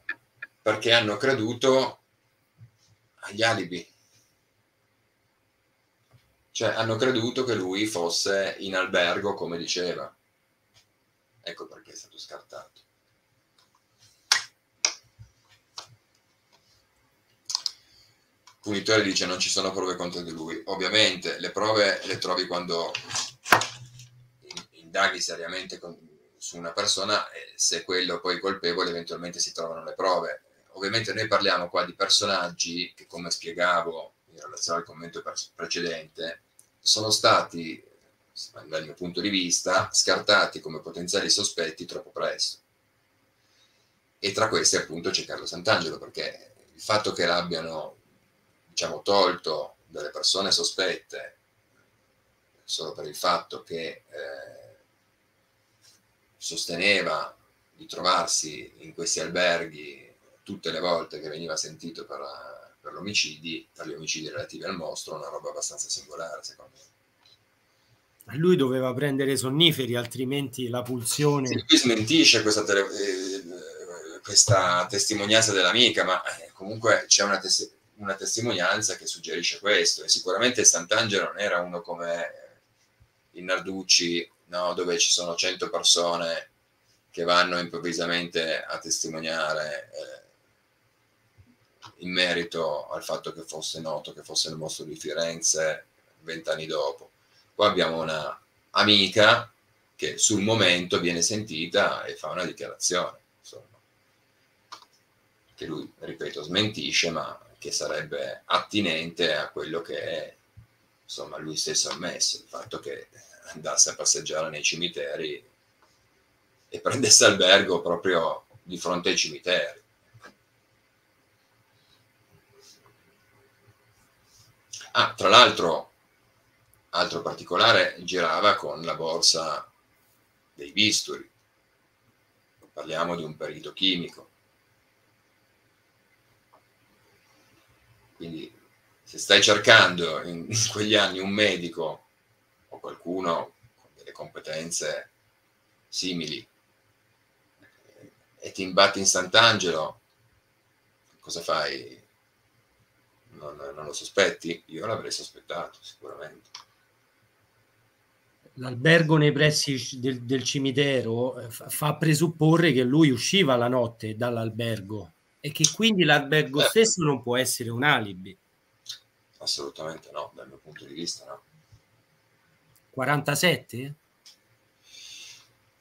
perché hanno creduto agli alibi, cioè hanno creduto che lui fosse in albergo, come diceva. Ecco perché è stato scartato. Punitore dice non ci sono prove contro di lui. Ovviamente le prove le trovi quando indaghi seriamente con, su una persona, e se quello poi è colpevole eventualmente si trovano le prove. Ovviamente noi parliamo qua di personaggi che, come spiegavo in relazione al commento precedente, sono stati, dal mio punto di vista, scartati come potenziali sospetti troppo presto. E tra questi appunto c'è Carlo Santangelo, perché il fatto che l'abbiano, diciamo, tolto dalle persone sospette solo per il fatto che eh, sosteneva di trovarsi in questi alberghi tutte le volte che veniva sentito per, per l'omicidi, per gli omicidi relativi al mostro, una roba abbastanza singolare, secondo me. Lui doveva prendere sonniferi, altrimenti la pulsione... Sì, lui smentisce questa, tele... eh, questa testimonianza dell'amica, ma eh, comunque c'è una, tes una testimonianza che suggerisce questo, e sicuramente Santangelo non era uno come in Narducci, no, dove ci sono cento persone che vanno improvvisamente a testimoniare... Eh, in merito al fatto che fosse noto, che fosse il Mostro di Firenze vent'anni dopo. Qua abbiamo una amica che sul momento viene sentita e fa una dichiarazione, insomma, che lui, ripeto, smentisce, ma che sarebbe attinente a quello che è, insomma, lui stesso ha ammesso, il fatto che andasse a passeggiare nei cimiteri e prendesse albergo proprio di fronte ai cimiteri. Ah, tra l'altro, altro particolare, girava con la borsa dei bisturi. Parliamo di un perito chimico. Quindi, se stai cercando in quegli anni un medico o qualcuno con delle competenze simili e ti imbatti in Sant'Angelo, cosa fai? Non, non lo sospetti? Io l'avrei sospettato sicuramente. L'albergo nei pressi del, del cimitero fa presupporre che lui usciva la notte dall'albergo e che quindi l'albergo Beh. stesso non può essere un alibi. Assolutamente no, dal mio punto di vista no. quarantasette?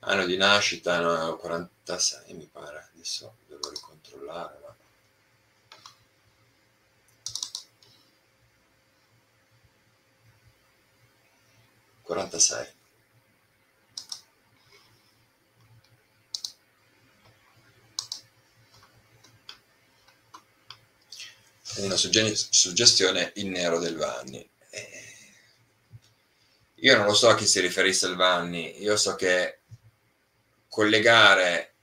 Anno di nascita, no, quarantasei mi pare, adesso devo ricontrollare. Ma... quarantasei. Una suggestione, il nero del Vanni. Eh, io non lo so a chi si riferisse il Vanni, io so che collegare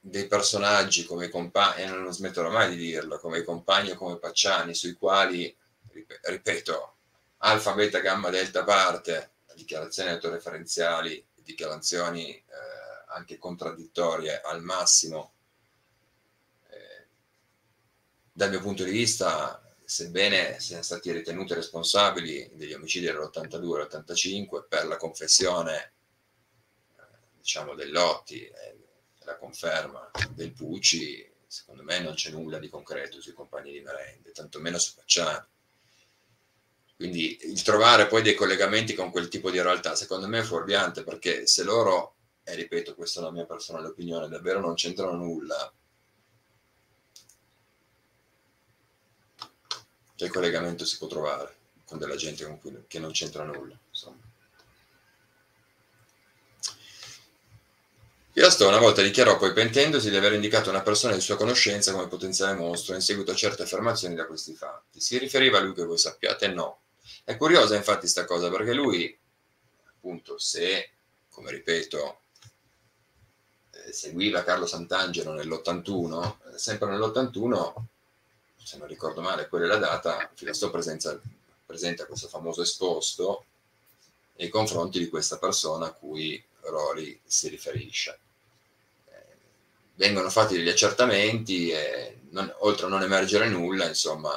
dei personaggi come i compagni, e non smetterò mai di dirlo, come i compagni o come Pacciani, sui quali, ripeto, alfa, beta, gamma, delta parte, dichiarazioni autoreferenziali, dichiarazioni eh, anche contraddittorie al massimo. Dal mio punto di vista, sebbene siano stati ritenuti responsabili degli omicidi dell'ottantadue all'ottantacinque per la confessione, diciamo, dell'Otti e la conferma del Pucci, secondo me non c'è nulla di concreto sui compagni di merende, tantomeno su Pacciani. Quindi il trovare poi dei collegamenti con quel tipo di realtà, secondo me è fuorviante, perché se loro, e ripeto, questa è la mia personale opinione, davvero non c'entrano nulla, cioè il collegamento si può trovare con della gente con cui, che non c'entra nulla, insomma. Filastò una volta dichiarò poi pentendosi di aver indicato una persona di sua conoscenza come potenziale mostro in seguito a certe affermazioni da questi fatti. Si riferiva a lui, che voi sappiate? No. È curiosa infatti sta cosa, perché lui, appunto, se, come ripeto, eh, seguiva Carlo Santangelo nell'ottantuno, eh, sempre nell'ottantuno, se non ricordo male, quella è la data, Filastò presenta questo famoso esposto nei confronti di questa persona a cui Rori si riferisce. Eh, vengono fatti degli accertamenti e non, oltre a non emergere nulla, insomma,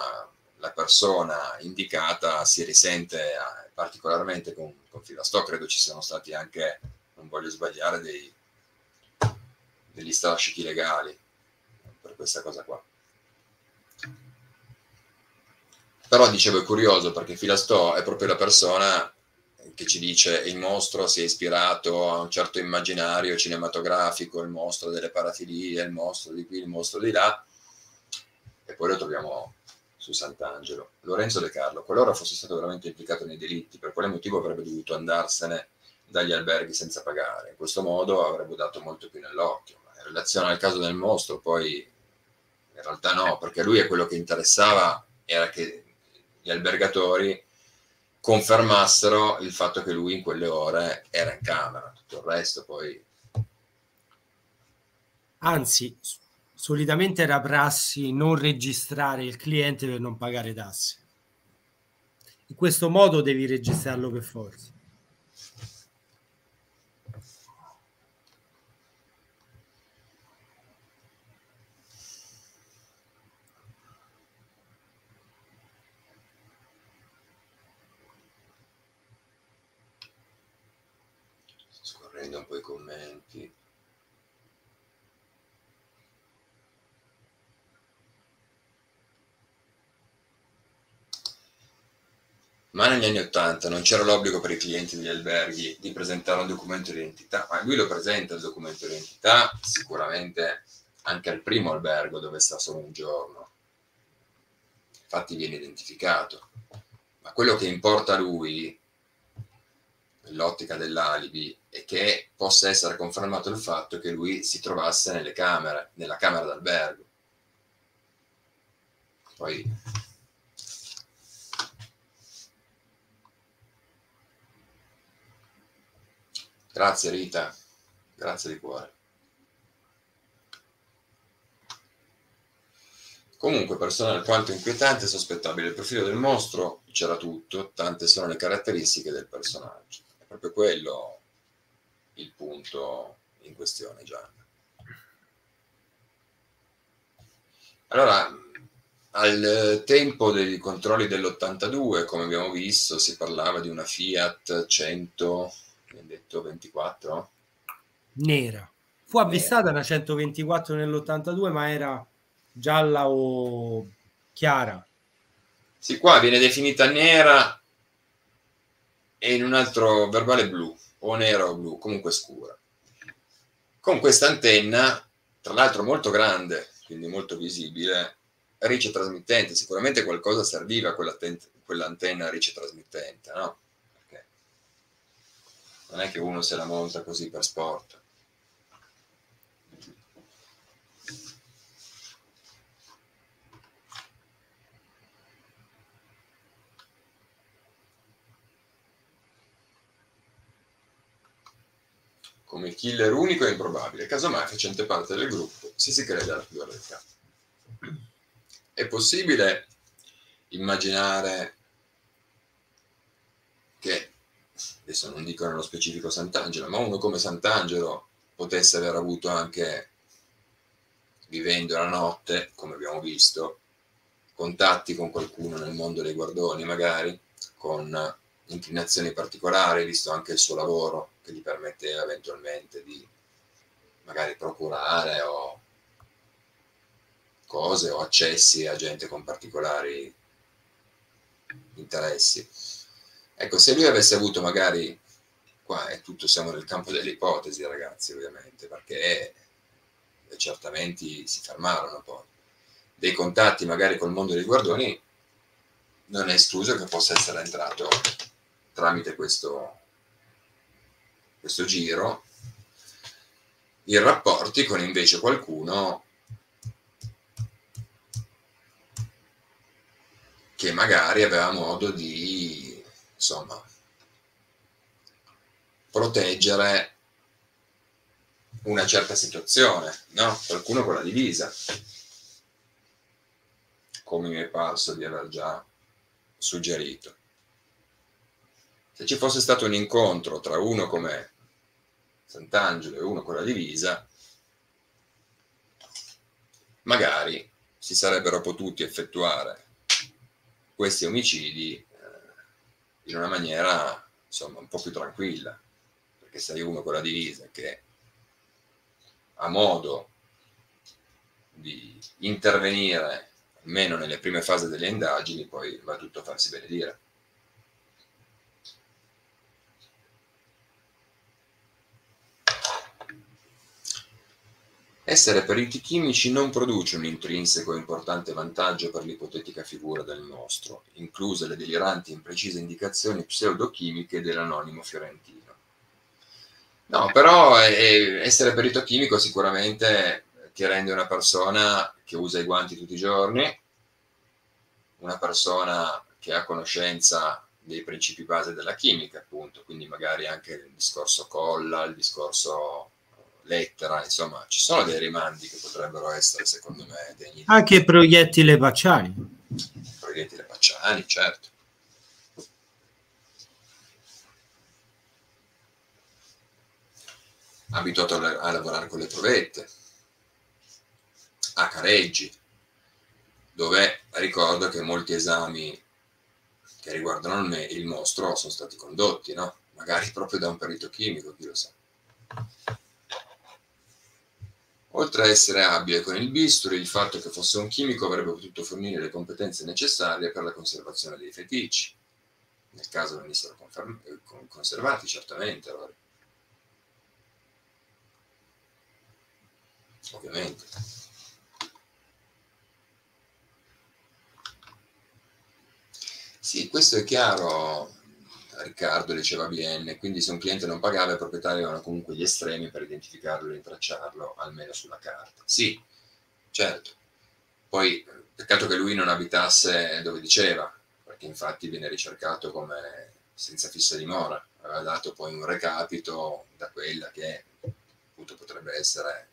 la persona indicata si risente a, particolarmente con, con Filastò. Credo ci siano stati anche, non voglio sbagliare, dei, degli strascichi legali per questa cosa qua. Però, dicevo, è curioso perché Filastò è proprio la persona che ci dice il mostro si è ispirato a un certo immaginario cinematografico, il mostro delle parafilie, il mostro di qui, il mostro di là, e poi lo troviamo su Sant'Angelo. Lorenzo De Carlo, qualora fosse stato veramente implicato nei delitti, per quale motivo avrebbe dovuto andarsene dagli alberghi senza pagare? In questo modo avrebbe dato molto più nell'occhio. Ma in relazione al caso del mostro, poi, in realtà no, perché lui è quello che interessava, era che gli albergatori confermassero il fatto che lui in quelle ore era in camera, tutto il resto poi... Anzi, solitamente era prassi non registrare il cliente per non pagare tasse. In questo modo devi registrarlo per forza. Prendo un po' i commenti. ma negli anni Ottanta non c'era l'obbligo per i clienti degli alberghi di presentare un documento di identità, ma lui lo presenta il documento di identità sicuramente anche al primo albergo dove sta solo un giorno, infatti viene identificato, ma quello che importa a lui, nell'ottica dell'alibi, è che possa essere confermato il fatto che lui si trovasse nelle camere, nella camera d'albergo. Poi grazie Rita, grazie di cuore. Comunque, persona alquanto inquietante e sospettabile. Il profilo del mostro c'era tutto, tante sono le caratteristiche del personaggio. È proprio quello il punto in questione, Gianna. Allora, al tempo dei controlli dell'ottantadue, come abbiamo visto, si parlava di una Fiat centoventiquattro nera. Fu avvistata una centoventiquattro nell'ottantadue, ma era gialla o chiara. Sì, qua viene definita nera e in un altro verbale blu, o nera o blu, comunque scura. Con questa antenna, tra l'altro molto grande, quindi molto visibile, ricce trasmittente, sicuramente qualcosa serviva a quell'antenna ricce trasmittente, no? Perché non è che uno se la monta così per sport. Come killer unico è improbabile, casomai facente parte del gruppo, se si crede alla figura del capo. È possibile immaginare che, adesso non dico nello specifico Santangelo, ma uno come Santangelo potesse aver avuto anche, vivendo la notte, come abbiamo visto, contatti con qualcuno nel mondo dei guardoni, magari, con inclinazioni particolari, visto anche il suo lavoro, che gli permetteva eventualmente di magari procurare o cose o accessi a gente con particolari interessi. Ecco, se lui avesse avuto magari, qua è tutto, siamo nel campo delle ipotesi ragazzi ovviamente, perché gli accertamenti si fermarono poi, dei contatti magari col mondo dei guardoni, non è escluso che possa essere entrato tramite questo, questo giro in rapporti con invece qualcuno che magari aveva modo di, insomma, proteggere una certa situazione, no? Qualcuno con la divisa, come mi è parso di aver già suggerito. Se ci fosse stato un incontro tra uno come Santangelo e uno con la divisa, magari si sarebbero potuti effettuare questi omicidi eh, in una maniera, insomma, un po' più tranquilla, perché sei uno con la divisa che ha modo di intervenire, almeno nelle prime fasi delle indagini, poi va tutto a farsi benedire. Essere periti chimici non produce un intrinseco e importante vantaggio per l'ipotetica figura del mostro, incluse le deliranti e imprecise indicazioni pseudochimiche dell'anonimo fiorentino. No, però eh, essere perito chimico sicuramente ti rende una persona che usa i guanti tutti i giorni, una persona che ha conoscenza dei principi base della chimica, appunto, quindi magari anche il discorso colla, il discorso lettera, insomma, ci sono dei rimandi che potrebbero essere, secondo me, degni. Anche proiettile Pacciani. Proiettile Pacciani, certo. Abituato a lavorare con le provette, a Careggi, dove ricordo che molti esami che riguardano il mostro sono stati condotti, no? Magari proprio da un perito chimico, chi lo sa. Oltre a essere abile con il bisturi, il fatto che fosse un chimico avrebbe potuto fornire le competenze necessarie per la conservazione dei feticci. nel caso venissero conservati, certamente, allora. Ovviamente. Sì, questo è chiaro, Riccardo diceva bene, quindi se un cliente non pagava i proprietari avevano comunque gli estremi per identificarlo e rintracciarlo, almeno sulla carta. Sì, certo. Poi, peccato che lui non abitasse dove diceva, perché infatti viene ricercato come senza fissa dimora, aveva dato poi un recapito da quella che appunto potrebbe essere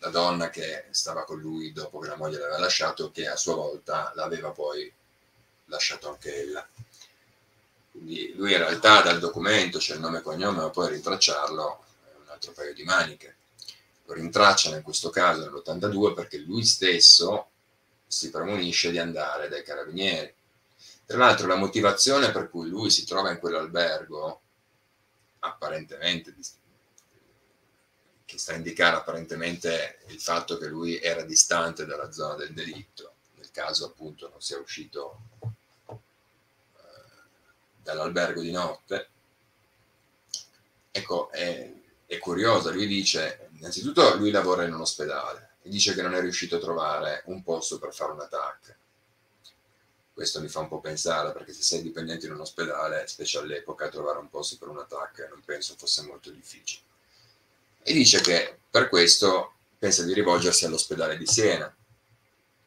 la donna che stava con lui dopo che la moglie l'aveva lasciato, che a sua volta l'aveva poi lasciato anche ella. Quindi lui in realtà dal documento c'è cioè il nome e cognome, ma poi rintracciarlo è un altro paio di maniche. Lo rintracciano in questo caso nell'ottantadue perché lui stesso si premonisce di andare dai carabinieri. Tra l'altro la motivazione per cui lui si trova in quell'albergo, apparentemente che sta a indicare apparentemente il fatto che lui era distante dalla zona del delitto, nel caso appunto non sia uscito eh, dall'albergo di notte, ecco, è, è curiosa. Lui dice, innanzitutto lui lavora in un ospedale e dice che non è riuscito a trovare un posto per fare un attacco. Questo mi fa un po' pensare, perché se sei dipendente in un ospedale, specie all'epoca, trovare un posto per un attacco non penso fosse molto difficile. E dice che per questo pensa di rivolgersi all'ospedale di Siena,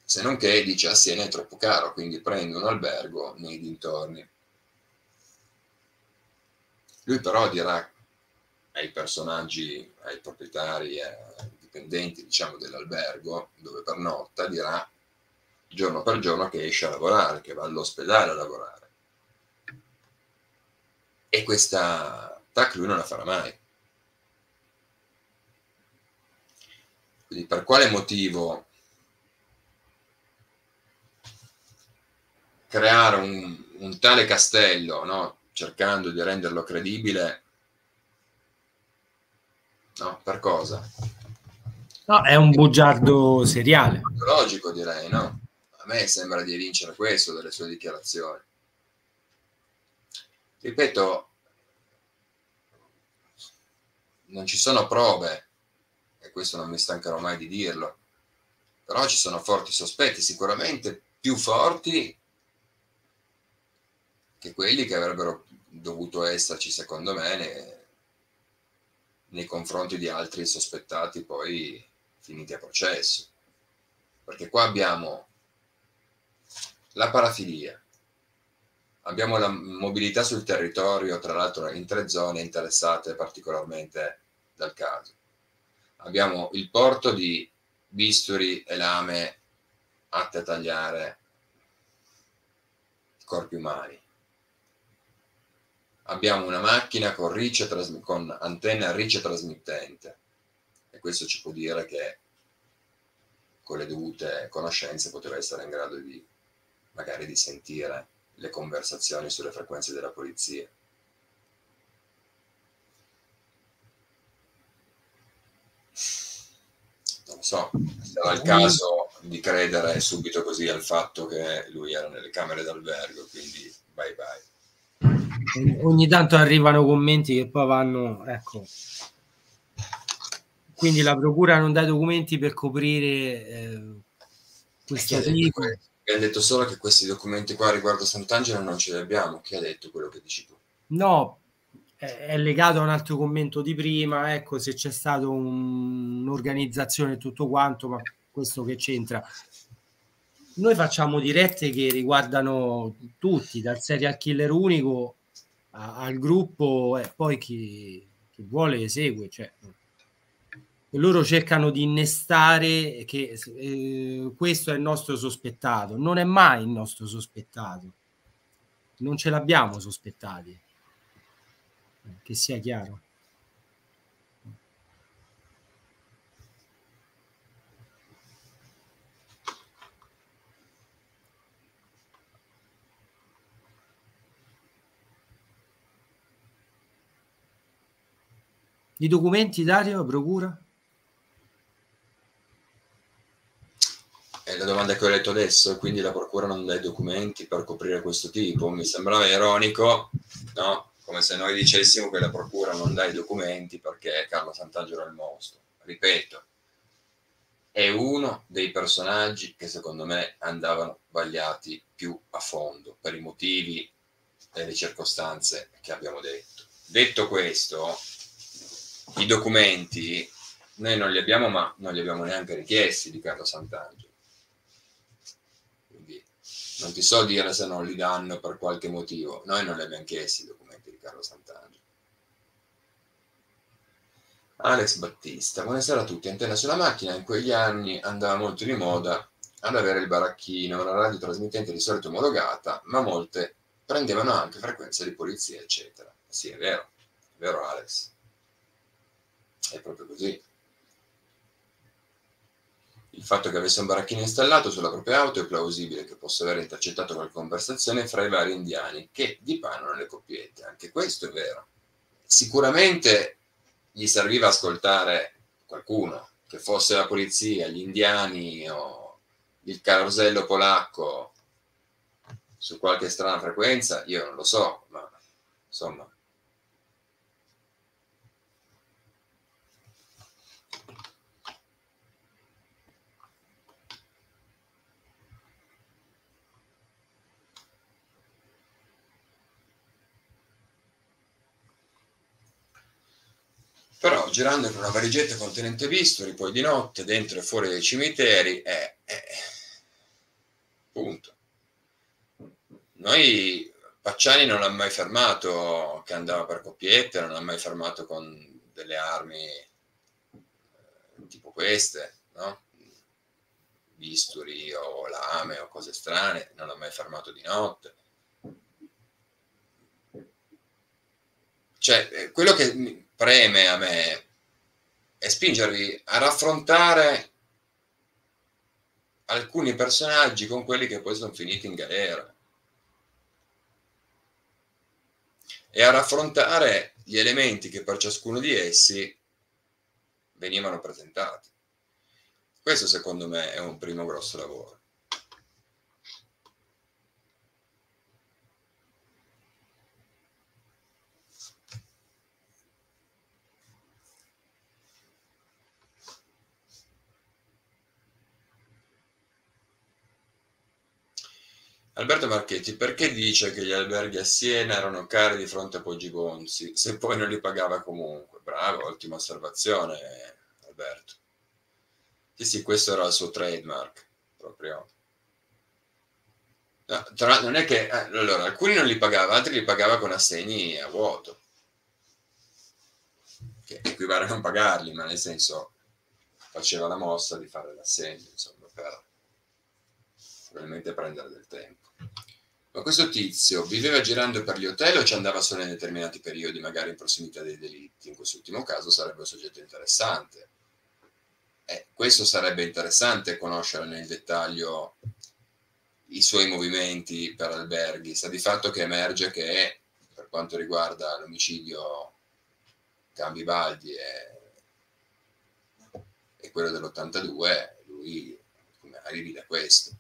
se non che dice a Siena è troppo caro, quindi prende un albergo nei dintorni. Lui però dirà ai personaggi, ai proprietari, ai dipendenti diciamo dell'albergo dove pernotta, dirà giorno per giorno che esce a lavorare, che va all'ospedale a lavorare. E questa tac lui non la farà mai. Quindi per quale motivo creare un, un tale castello, no? Cercando di renderlo credibile, no? Per cosa? No, è un bugiardo seriale. Logico, direi, no? A me sembra di vincere questo dalle sue dichiarazioni. Ripeto, non ci sono prove, e questo non mi stancherò mai di dirlo, però ci sono forti sospetti, sicuramente più forti che quelli che avrebbero dovuto esserci, secondo me, nei, nei confronti di altri sospettati poi finiti a processo. Perché qua abbiamo la parafilia, abbiamo la mobilità sul territorio, tra l'altro in tre zone interessate particolarmente dal caso. Abbiamo il porto di bisturi e lame atte a tagliare corpi umani. Abbiamo una macchina con, riccia, con antenna riccia trasmittente, e questo ci può dire che con le dovute conoscenze poteva essere in grado di magari di sentire le conversazioni sulle frequenze della polizia. Non so, sarà il caso di credere subito così al fatto che lui era nelle camere d'albergo, quindi bye bye. Ogni tanto arrivano commenti che poi vanno, ecco. Quindi la procura non dà i documenti per coprire eh, questa riga. Ha detto solo che questi documenti qua riguardo Santangelo non ce li abbiamo. Chi ha detto quello che dici tu? No, è legato a un altro commento di prima, ecco, se c'è stata un'organizzazione e tutto quanto, ma questo che c'entra? Noi facciamo dirette che riguardano tutti, dal serial killer unico a, al gruppo e poi chi, chi vuole esegue, cioè. E loro cercano di innestare che eh, questo è il nostro sospettato. Non è mai il nostro sospettato, non ce l'abbiamo sospettati, che sia chiaro. I documenti, Dario, procura? Eh, la domanda domanda che ho letto adesso, quindi la procura non dà i documenti per coprire questo tipo. Mi sembrava ironico, no? Come se noi dicessimo che la procura non dà i documenti perché Carlo Santangelo è il mostro. Ripeto, è uno dei personaggi che secondo me andavano vagliati più a fondo per i motivi e le circostanze che abbiamo detto. Detto questo, i documenti noi non li abbiamo, ma non li abbiamo neanche richiesti di Carlo Santangelo. Quindi non ti so dire se non li danno per qualche motivo. Noi non li abbiamo chiesti i documenti di Carlo Santangelo. Alex Battista, buonasera a tutti. Antenna sulla macchina, in quegli anni andava molto di moda ad avere il baracchino, una radio trasmittente di solito omologata, ma molte prendevano anche frequenze di polizia, eccetera. Sì, è vero, è vero Alex. È proprio così. Il fatto che avesse un baracchino installato sulla propria auto è plausibile che possa aver intercettato qualche conversazione fra i vari indiani che dipanano le coppiette. Anche questo è vero. Sicuramente gli serviva ascoltare qualcuno, che fosse la polizia, gli indiani o il carosello polacco su qualche strana frequenza, io non lo so, ma insomma... Però girando in una valigetta contenente bisturi, poi di notte, dentro e fuori dai cimiteri, è... Eh, eh, punto. Noi, Pacciani non l'ha mai fermato che andava per coppiette, non l'ha mai fermato con delle armi eh, tipo queste, no? Bisturi o lame o cose strane, non l'ha mai fermato di notte. Cioè, quello che... preme a me e spingervi a raffrontare alcuni personaggi con quelli che poi sono finiti in galera e a raffrontare gli elementi che per ciascuno di essi venivano presentati. Questo secondo me è un primo grosso lavoro. Alberto Marchetti, perché dice che gli alberghi a Siena erano cari di fronte a Poggibonsi, se poi non li pagava comunque? Bravo, ottima osservazione, Alberto. Sì, sì, questo era il suo trademark, proprio. No, tra, non è che... Eh, allora, alcuni non li pagava, altri li pagava con assegni a vuoto. Che equivale a non pagarli, ma nel senso faceva la mossa di fare l'assegno, insomma, per... probabilmente prendere del tempo. Ma questo tizio viveva girando per gli hotel o ci andava solo in determinati periodi, magari in prossimità dei delitti? In quest'ultimo caso sarebbe un soggetto interessante. Eh, questo sarebbe interessante conoscere nel dettaglio i suoi movimenti per alberghi. Sta di fatto che emerge che, per quanto riguarda l'omicidio Cambi Baldi e, e quello dell'ottantadue, lui arrivi da questo.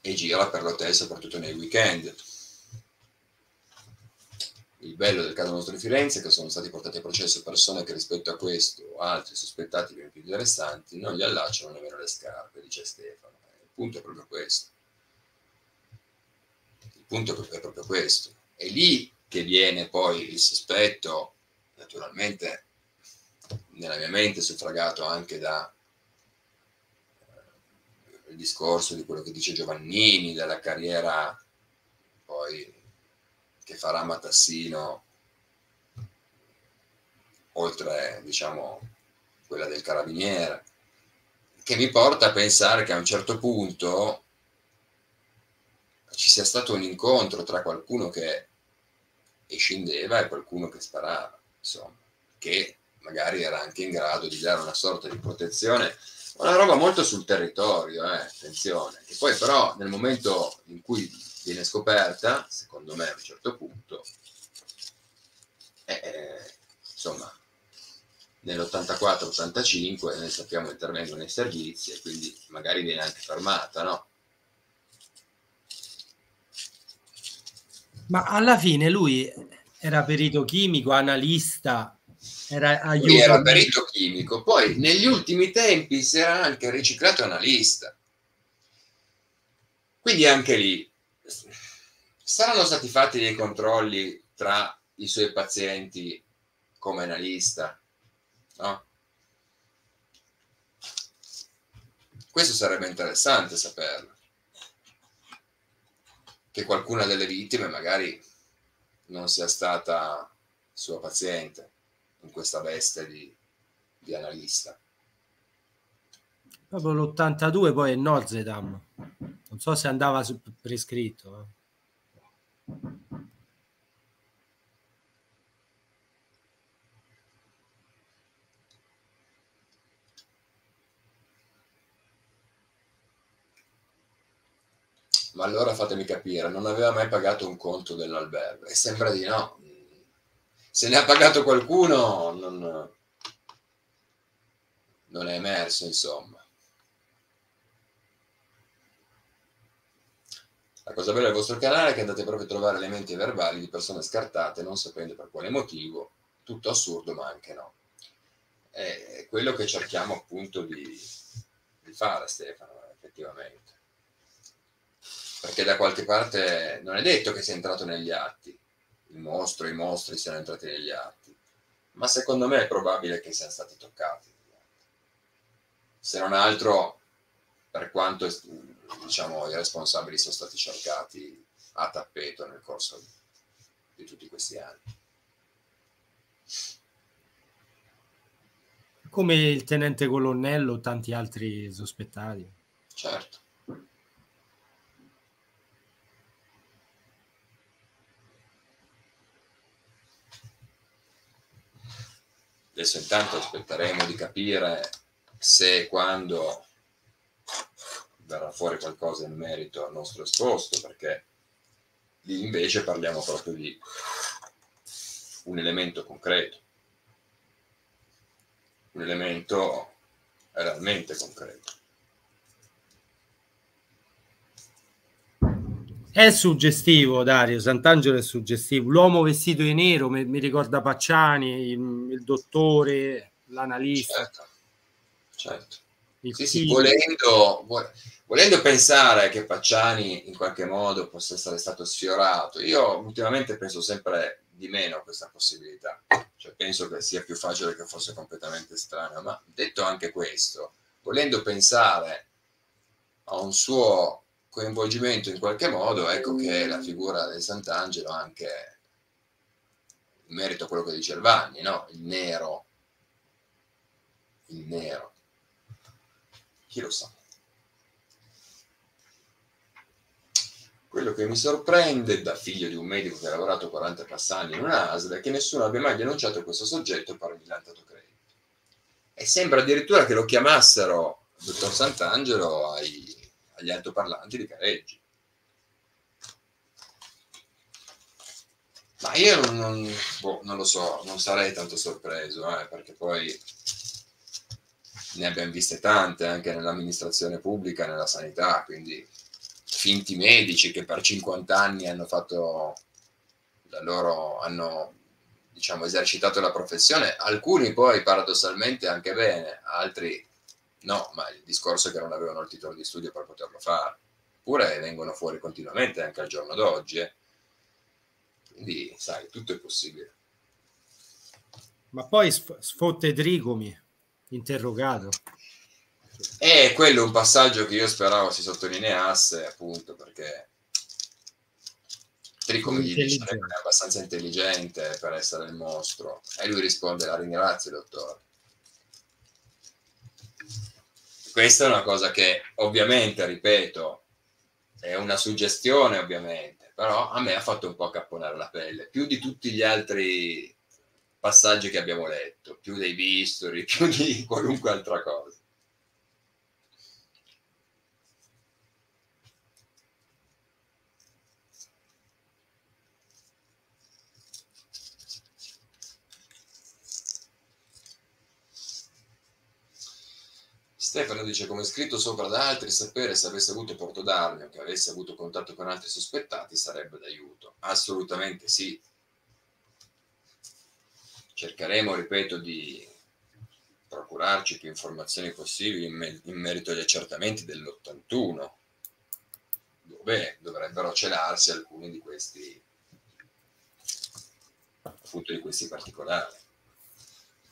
E gira per l'hotel soprattutto nei weekend. Il bello del caso Mostro di Firenze è che sono stati portati a processo persone che rispetto a questo o altri sospettati più interessanti non gli allacciano nemmeno le scarpe, dice Stefano. Il punto è proprio questo. Il punto è proprio questo. È lì che viene poi il sospetto, naturalmente nella mia mente suffragato anche da il discorso di quello che dice Giovannini, della carriera poi che farà Matassino, oltre, diciamo, quella del carabiniere, che mi porta a pensare che a un certo punto ci sia stato un incontro tra qualcuno che scendeva e qualcuno che sparava, insomma, che magari era anche in grado di dare una sorta di protezione. Una roba molto sul territorio, eh, attenzione, che poi però nel momento in cui viene scoperta, secondo me a un certo punto, eh, insomma, nell'ottantaquattro ottantacinque, noi sappiamo intervengono i servizi e quindi magari viene anche fermata, no? Ma alla fine lui era perito chimico, analista, era aiuto. Lui era perito chimico, poi negli ultimi tempi si era anche riciclato analista. Quindi anche lì saranno stati fatti dei controlli tra i suoi pazienti come analista, no? Questo sarebbe interessante saperlo, che qualcuna delle vittime magari non sia stata sua paziente in questa veste di, di analista. Proprio l'ottantadue poi è Nozedam, non so se andava prescritto, eh. Ma allora fatemi capire, non aveva mai pagato un conto dell'albergo? E sembra di no. Se ne ha pagato qualcuno, non, non è emerso, insomma. La cosa bella del vostro canale è che andate proprio a trovare elementi verbali di persone scartate, non sapendo per quale motivo, tutto assurdo ma anche no. È quello che cerchiamo appunto di, di fare, Stefano, effettivamente. Perché da qualche parte non è detto che sia entrato negli atti, il mostro, i mostri siano entrati negli atti, ma secondo me è probabile che siano stati toccati. Se non altro, per quanto diciamo, i responsabili sono stati cercati a tappeto nel corso di tutti questi anni. Come il tenente colonnello, tanti altri sospettati. Certo. Adesso intanto aspetteremo di capire se e quando verrà fuori qualcosa in merito al nostro esposto, perché lì invece parliamo proprio di un elemento concreto, un elemento realmente concreto. È suggestivo, Dario, Santangelo è suggestivo. L'uomo vestito di nero mi, mi ricorda Pacciani, il, il dottore, l'analista. Certo, certo. Sì, sì, volendo, volendo pensare che Pacciani in qualche modo possa essere stato sfiorato, io ultimamente penso sempre di meno a questa possibilità. Cioè, penso che sia più facile che fosse completamente strano. Ma detto anche questo, volendo pensare a un suo coinvolgimento in qualche modo, ecco che la figura del Santangelo, anche in merito a quello che dice Vanni, no? Il nero, il nero, chi lo sa? Quello che mi sorprende, da figlio di un medico che ha lavorato quaranta passani in una A S L, è che nessuno abbia mai denunciato questo soggetto per il dilantato credito. E sembra addirittura che lo chiamassero dottor Santangelo ai agli altoparlanti di Careggi. Ma io non, non, boh, non lo so, non sarei tanto sorpreso, eh, perché poi ne abbiamo viste tante anche nell'amministrazione pubblica, nella sanità, quindi finti medici che per cinquanta anni hanno fatto da loro, hanno diciamo esercitato la professione, alcuni poi paradossalmente anche bene, altri no, ma il discorso è che non avevano il titolo di studio per poterlo fare, oppure vengono fuori continuamente anche al giorno d'oggi, eh. Quindi sai, tutto è possibile. Ma poi sfotte Trigomi interrogato, è quello un passaggio che io speravo si sottolineasse, appunto perché Trigomi gli dice che è abbastanza intelligente per essere il mostro, e lui risponde: la ringrazio dottore. Questa è una cosa che ovviamente, ripeto, è una suggestione ovviamente, però a me ha fatto un po' accapponare la pelle, più di tutti gli altri passaggi che abbiamo letto, più dei bisturi, più di qualunque altra cosa. Stefano dice, come scritto sopra ad altri, sapere se avesse avuto porto d'armi o che avesse avuto contatto con altri sospettati sarebbe d'aiuto. Assolutamente sì. Cercheremo, ripeto, di procurarci più informazioni possibili in, me in merito agli accertamenti dell'ottantuno, dove dovrebbero celarsi alcuni di questi, appunto, di questi particolari.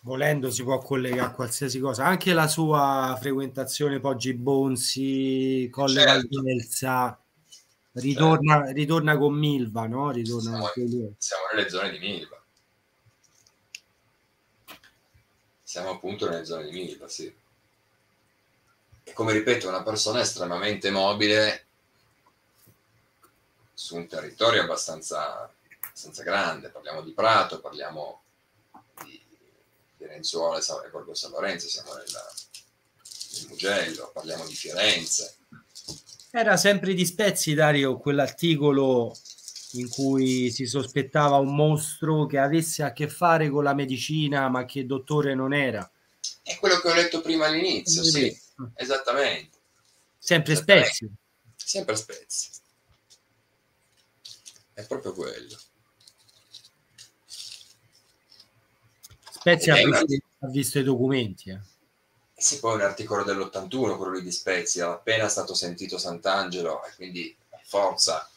Volendo si può collegare a qualsiasi cosa, anche la sua frequentazione Poggibonsi, Colle Valdelsa, certo. ritorna, certo. ritorna con Milva, no? Ritorna siamo, con siamo nelle zone di Milva. Siamo appunto nelle zone di Milva, sì. E come ripeto, una persona estremamente mobile su un territorio abbastanza, abbastanza grande. Parliamo di Prato, parliamo di Firenzuola e Borgo San Lorenzo, siamo nella, nel Mugello, parliamo di Firenze. Era sempre di Spezi, Dario, quell'articolo in cui si sospettava un mostro che avesse a che fare con la medicina, ma che dottore non era. È quello che ho letto prima all'inizio, sì, esattamente. Sempre esattamente. Spezi. Sempre Spezi. È proprio quello. Spezi ha visto, ha visto i documenti. Eh. Sì, poi un articolo dell'ottantuno, quello lì di Spezi, era appena stato sentito Santangelo, e quindi per forza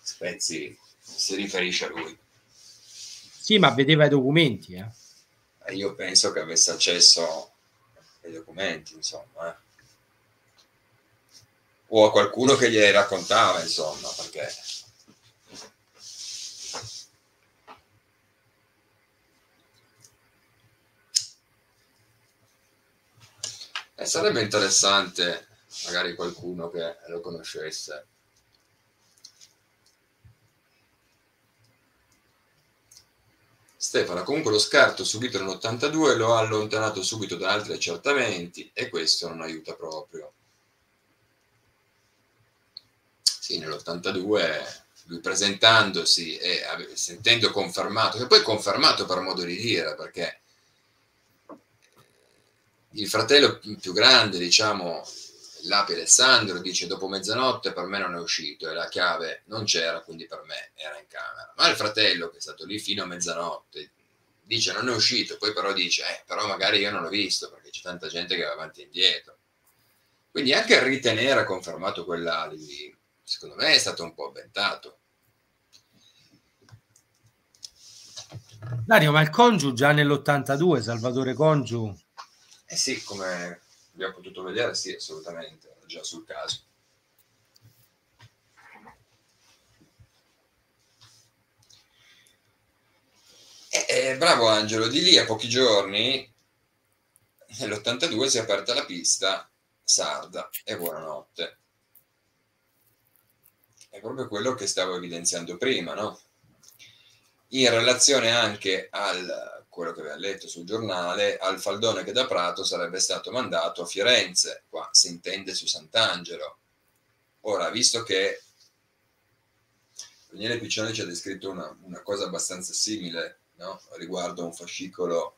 Spezi si riferisce a lui. Sì, ma vedeva i documenti. Eh. E io penso che avesse accesso ai documenti, insomma. Eh. O a qualcuno che gli raccontava, insomma, perché... E sarebbe interessante magari qualcuno che lo conoscesse. Stefano, comunque lo scarto subito nell'ottantadue lo ha allontanato subito da altri accertamenti e questo non aiuta proprio. Sì, nell'ottantadue lui presentandosi e sentendo confermato, che poi è confermato per modo di dire, perché il fratello più grande, diciamo, Lapi Alessandro, dice dopo mezzanotte per me non è uscito e la chiave non c'era, quindi per me era in camera. Ma il fratello, che è stato lì fino a mezzanotte, dice non è uscito, poi però dice eh, però magari io non l'ho visto perché c'è tanta gente che va avanti e indietro. Quindi anche ritenere confermato quell'alibi, secondo me è stato un po' avventato. Dario, ma il Congiu già nell'ottantadue, Salvatore Congiu... Eh sì, come abbiamo potuto vedere, sì, assolutamente, era già sul caso. E, e, bravo Angelo, di lì a pochi giorni, nell'ottantadue, si è aperta la pista sarda e buonanotte. È proprio quello che stavo evidenziando prima, no? In relazione anche al... quello che aveva letto sul giornale, al faldone che da Prato sarebbe stato mandato a Firenze, qua si intende su Santangelo. Ora, visto che Daniele Piccioni ci ha descritto una, una cosa abbastanza simile, no? Riguardo a un fascicolo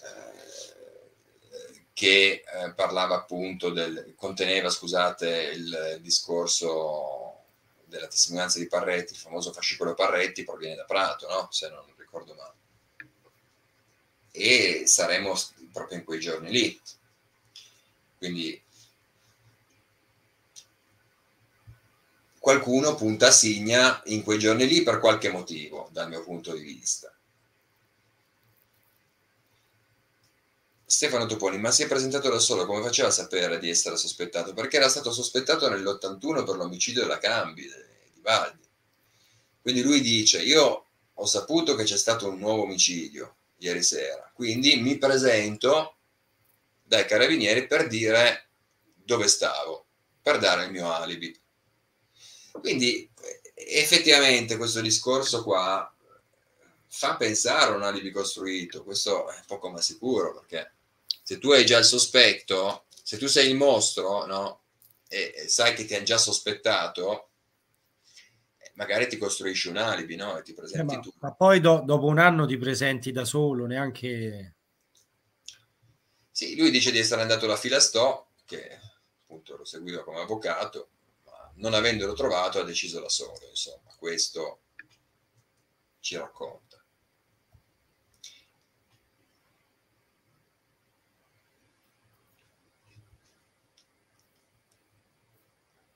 eh, che eh, parlava appunto del, conteneva, scusate, il discorso della testimonianza di Parretti, il famoso fascicolo Parretti proviene da Prato, no? Se non ricordo male. E saremo proprio in quei giorni lì. Quindi qualcuno punta a Signa in quei giorni lì per qualche motivo, dal mio punto di vista. Stefano Toponi, ma si è presentato da solo, come faceva a sapere di essere sospettato? Perché era stato sospettato nell'ottantuno per l'omicidio della Cambi, di Baldi. Quindi lui dice, io ho saputo che c'è stato un nuovo omicidio ieri sera, quindi mi presento dai carabinieri per dire dove stavo, per dare il mio alibi. Quindi effettivamente questo discorso qua fa pensare a un alibi costruito, questo è poco ma sicuro, perché... se tu hai già il sospetto, se tu sei il mostro, no? E, e sai che ti hanno già sospettato, magari ti costruisci un alibi, no? E ti presenti eh, ma, tu. Ma poi do, dopo un anno ti presenti da solo, neanche... Sì, lui dice di essere andato alla Filastò, che appunto lo seguiva come avvocato, ma non avendolo trovato ha deciso da solo, insomma, questo ci racconta.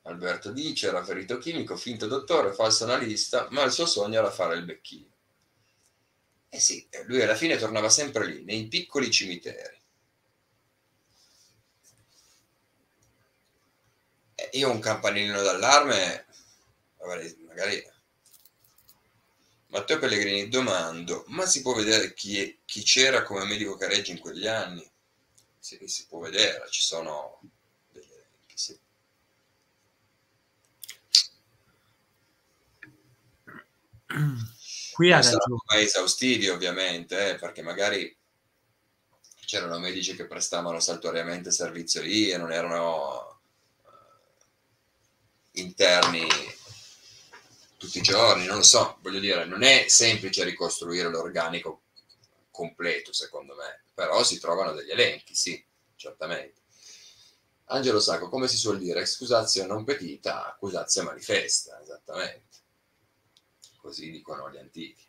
Alberto dice, era ferito chimico, finto dottore, falso analista, ma il suo sogno era fare il becchino. E eh sì, lui alla fine tornava sempre lì, nei piccoli cimiteri. Eh, io un campanellino d'allarme, magari... Matteo Pellegrini, domando, ma si può vedere chi c'era come medico Careggi in quegli anni? Sì, si può vedere, ci sono... Qui non adesso... saranno mai esaustivi ovviamente, eh, perché magari c'erano medici che prestavano saltuariamente servizio lì e non erano eh, interni tutti i giorni, non lo so, voglio dire, non è semplice ricostruire l'organico completo secondo me, però si trovano degli elenchi, sì, certamente. Angelo Sacco, come si suol dire, excusatio non petita, accusatio manifesta, esattamente. Così dicono gli antichi.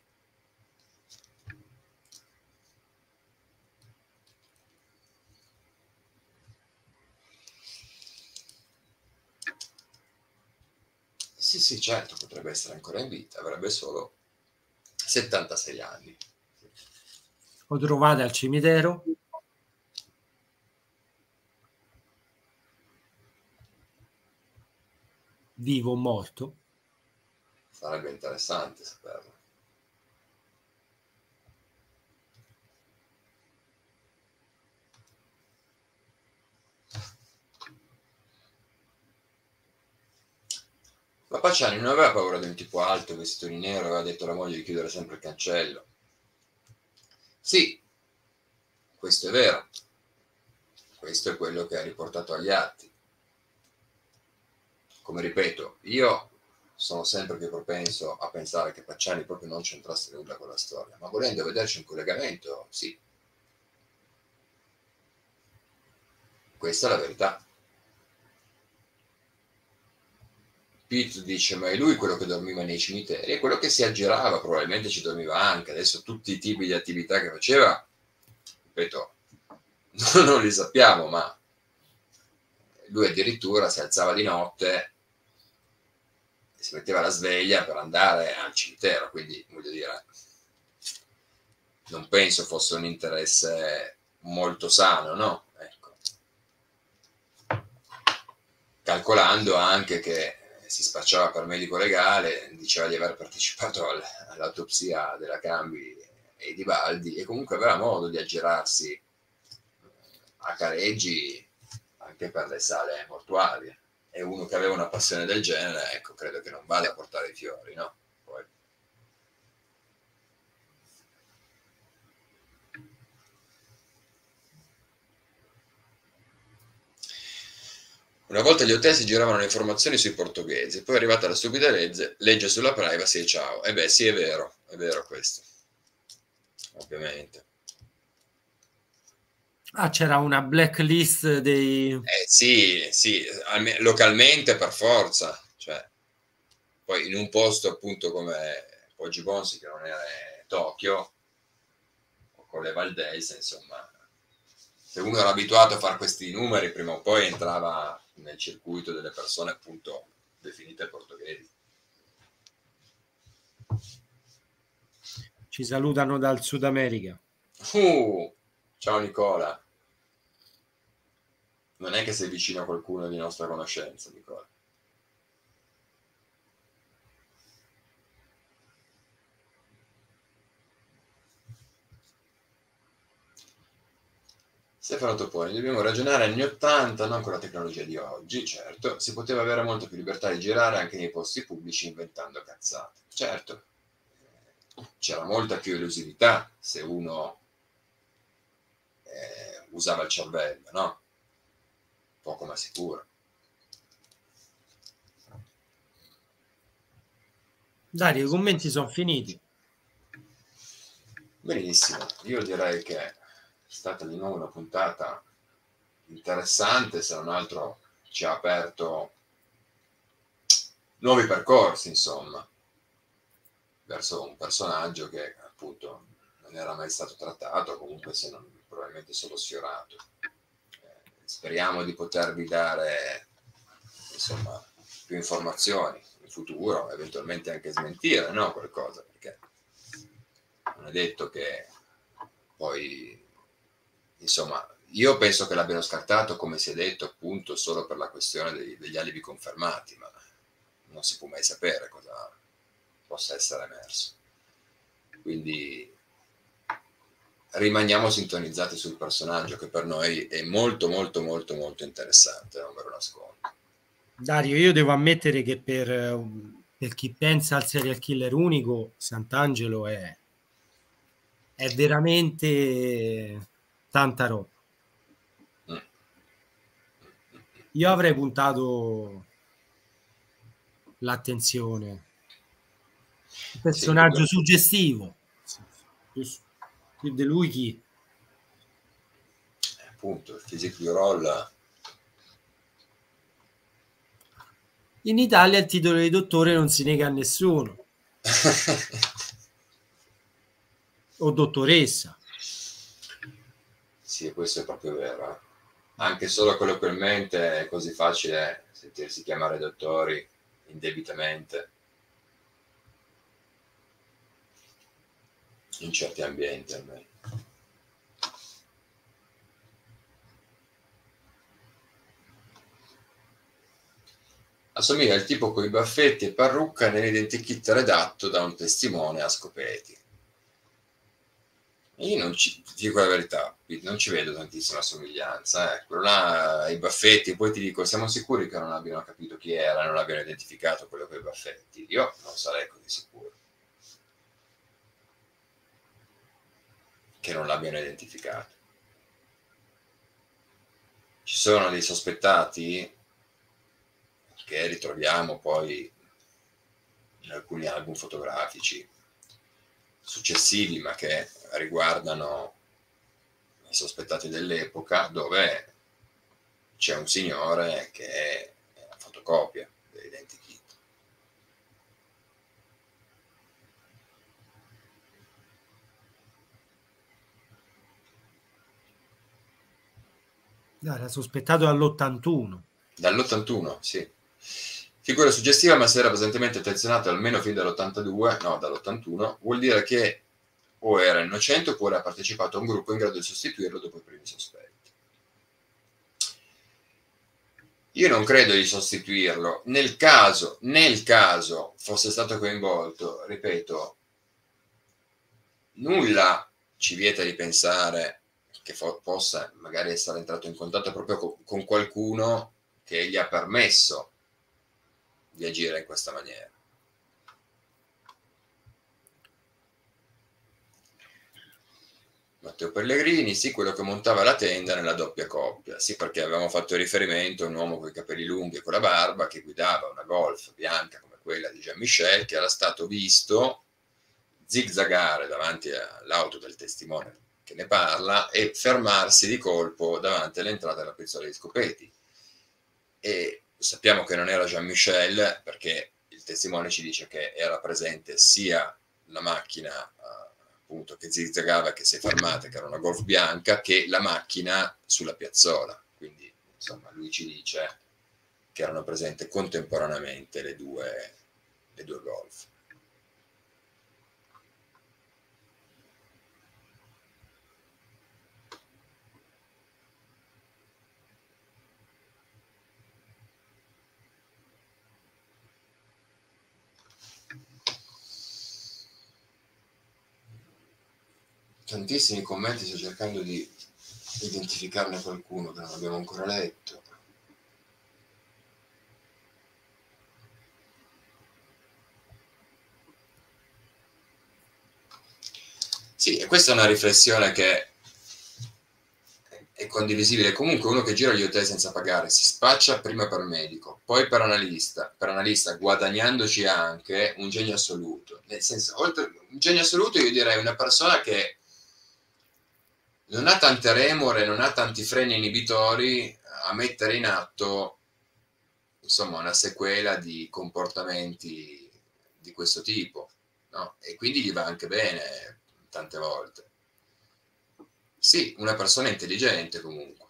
Sì, sì, certo, potrebbe essere ancora in vita, avrebbe solo settantasei anni. Lo trovate al cimitero? Vivo o morto? Sarebbe interessante saperlo. Ma Pacciani non aveva paura di un tipo alto, vestito di nero, aveva detto alla moglie di chiudere sempre il cancello. Sì, questo è vero. Questo è quello che ha riportato agli atti. Come ripeto, io... sono sempre più propenso a pensare che Pacciani proprio non c'entrasse nulla con la storia, ma volendo vederci un collegamento, sì. Questa è la verità. Pete dice, ma è lui quello che dormiva nei cimiteri, è quello che si aggirava, probabilmente ci dormiva anche, adesso tutti i tipi di attività che faceva, ripeto, non li sappiamo, ma lui addirittura si alzava di notte, si metteva la sveglia per andare al cimitero, quindi voglio dire, non penso fosse un interesse molto sano, no? Ecco. Calcolando anche che si spacciava per medico legale, diceva di aver partecipato all'autopsia della Cambi e di Baldi, e comunque aveva modo di aggirarsi a Careggi anche per le sale mortuarie. E uno che aveva una passione del genere, ecco, credo che non vada a portare i fiori, no? Poi. Una volta gli hotel si giravano le informazioni sui portoghesi, poi è arrivata la stupida legge, legge sulla privacy e ciao. E beh, sì, è vero, è vero questo. Ovviamente. Ah, c'era una blacklist dei... Eh, sì, sì, localmente per forza, cioè, poi in un posto appunto come Poggibonsi, che non era Tokyo, o Colle Valdelsa, insomma, se uno era abituato a fare questi numeri, prima o poi entrava nel circuito delle persone appunto definite portoghesi. Ci salutano dal Sud America. Uh, ciao Nicola. Non è che sei vicino a qualcuno di nostra conoscenza, Nicola. Stefano Toponi, dobbiamo ragionare negli ottanta, non con la tecnologia di oggi, certo. Si poteva avere molta più libertà di girare anche nei posti pubblici inventando cazzate. Certo, c'era molta più elusività se uno eh, usava il cervello, no? Poco ma sicuro. Dario, i commenti sono finiti. Benissimo, io direi che è stata di nuovo una puntata interessante, se non altro ci ha aperto nuovi percorsi, insomma, verso un personaggio che appunto non era mai stato trattato, comunque se non probabilmente solo sfiorato. Eh, speriamo di potervi dare, insomma, più informazioni in futuro, eventualmente anche smentire, no, qualcosa, perché non è detto che poi, insomma, io penso che l'abbiano scartato, come si è detto, appunto, solo per la questione dei, degli alibi confermati, ma non si può mai sapere cosa possa essere emerso. Quindi rimaniamo sintonizzati sul personaggio, che per noi è molto molto molto molto interessante, non ve lo nascondo. Dario, io devo ammettere che per, per chi pensa al serial killer unico, Santangelo è, è veramente tanta roba. Io avrei puntato l'attenzione, un personaggio sì, suggestivo, più di lui chi? Appunto, il physique du rôle. In Italia il titolo di dottore non si nega a nessuno. O dottoressa. Sì, questo è proprio vero. Anche solo colloquialmente è così facile sentirsi chiamare dottori indebitamente in certi ambienti almeno. Assomiglia al tipo coi baffetti e parrucca nell'identikit redatto da un testimone a Scopeti. Io non ci dico la verità, non ci vedo tantissima somiglianza, eh. Quello là, i baffetti, poi ti dico, siamo sicuri che non abbiano capito chi era, non abbiano identificato quello con i baffetti? Io non sarei così sicuro che non l'abbiano identificato. Ci sono dei sospettati che ritroviamo poi in alcuni album fotografici successivi, ma che riguardano i sospettati dell'epoca, dove c'è un signore che è la fotocopia dell'identikit. Era sospettato dall'ottantuno. Dall'ottantuno, sì. Figura suggestiva, ma se era presentemente attenzionato almeno fin dall'ottantadue, no, dall'ottantuno, vuol dire che o era innocente oppure ha partecipato a un gruppo in grado di sostituirlo dopo i primi sospetti. Io non credo di sostituirlo. Nel caso, nel caso fosse stato coinvolto, ripeto, nulla ci vieta di pensare che possa magari essere entrato in contatto proprio co con qualcuno che gli ha permesso di agire in questa maniera. Matteo Pellegrini, sì, quello che montava la tenda nella doppia coppia, sì, perché avevamo fatto riferimento a un uomo con i capelli lunghi e con la barba che guidava una Golf bianca come quella di Jean-Michel, che era stato visto zigzagare davanti all'auto del testimone che ne parla e fermarsi di colpo davanti all'entrata della pizzeria di Scopeti. E sappiamo che non era Jean-Michel, perché il testimone ci dice che era presente sia la macchina eh, appunto che zigzagava, che si è fermata, che era una Golf bianca, che la macchina sulla piazzola. Quindi, insomma, lui ci dice che erano presenti contemporaneamente le due, le due Golf. Tantissimi commenti, sto cercando di identificarne qualcuno che non abbiamo ancora letto. Sì, e questa è una riflessione che è condivisibile. Comunque uno che gira gli hotel senza pagare si spaccia prima per medico, poi per analista, per analista guadagnandoci anche un genio assoluto. Nel senso, oltre un genio assoluto io direi una persona che non ha tante remore, non ha tanti freni inibitori a mettere in atto, insomma, una sequela di comportamenti di questo tipo, no? E quindi gli va anche bene tante volte. Sì, una persona intelligente comunque.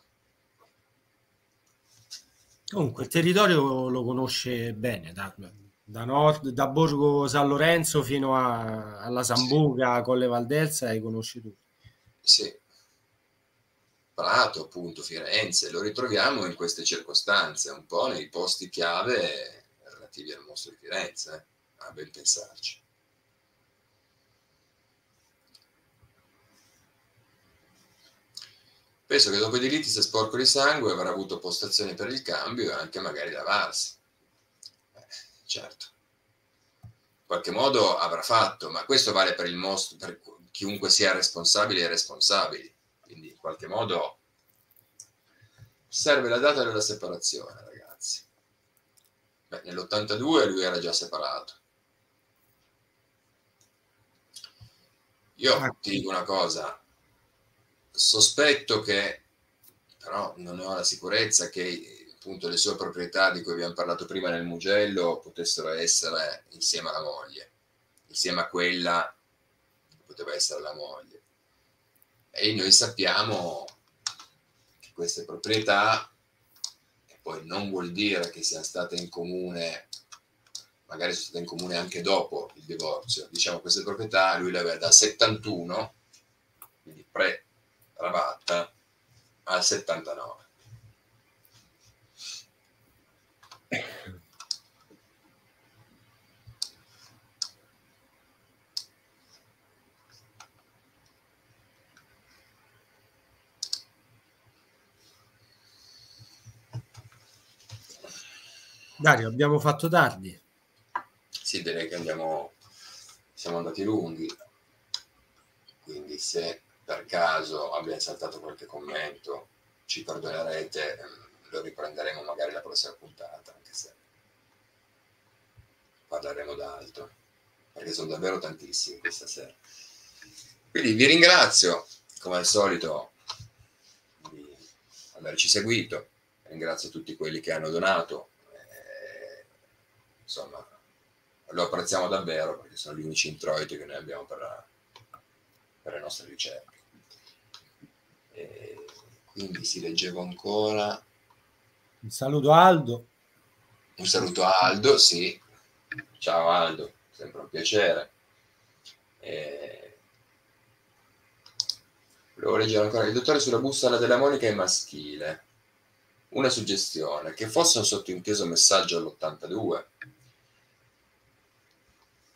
Comunque il territorio lo conosce bene, da, da, nord, da Borgo San Lorenzo fino a, alla Sambuca, sì. Colle Valdelsa, e conosci tutti. Sì, Prato, appunto, Firenze, lo ritroviamo in queste circostanze, un po' nei posti chiave relativi al mostro di Firenze, eh? A ben pensarci. Penso che dopo i delitti sia sporco di sangue, avrà avuto postazione per il cambio e anche magari lavarsi. Beh, certo. In qualche modo avrà fatto, ma questo vale per il mostro, per chiunque sia responsabile e responsabili. Quindi in qualche modo serve la data della separazione, ragazzi. Beh, nell'ottantadue lui era già separato. Io ti dico una cosa. Sospetto che, però non ne ho la sicurezza, che appunto le sue proprietà di cui abbiamo parlato prima nel Mugello potessero essere insieme alla moglie, insieme a quella che poteva essere la moglie. E noi sappiamo che queste proprietà, e poi non vuol dire che siano state in comune, magari sono state in comune anche dopo il divorzio, diciamo queste proprietà lui le aveva da settantuno, quindi pre Travatta al settantanove. Dario, abbiamo fatto tardi. Sì, direi che andiamo, siamo andati lunghi, quindi se per caso abbiamo saltato qualche commento, ci perdonerete, lo riprenderemo magari la prossima puntata, anche se parleremo d'altro, perché sono davvero tantissimi questa sera. Quindi vi ringrazio, come al solito, di averci seguito, ringrazio tutti quelli che hanno donato, e, insomma, lo apprezziamo davvero, perché sono gli unici introiti che noi abbiamo per, per le nostre ricerche. E quindi si leggeva ancora un saluto Aldo un saluto Aldo, sì, ciao Aldo, sempre un piacere. E volevo leggere ancora il dottore sulla bussola della Monica è maschile, una suggestione che fosse un sottinteso messaggio all'ottantadue.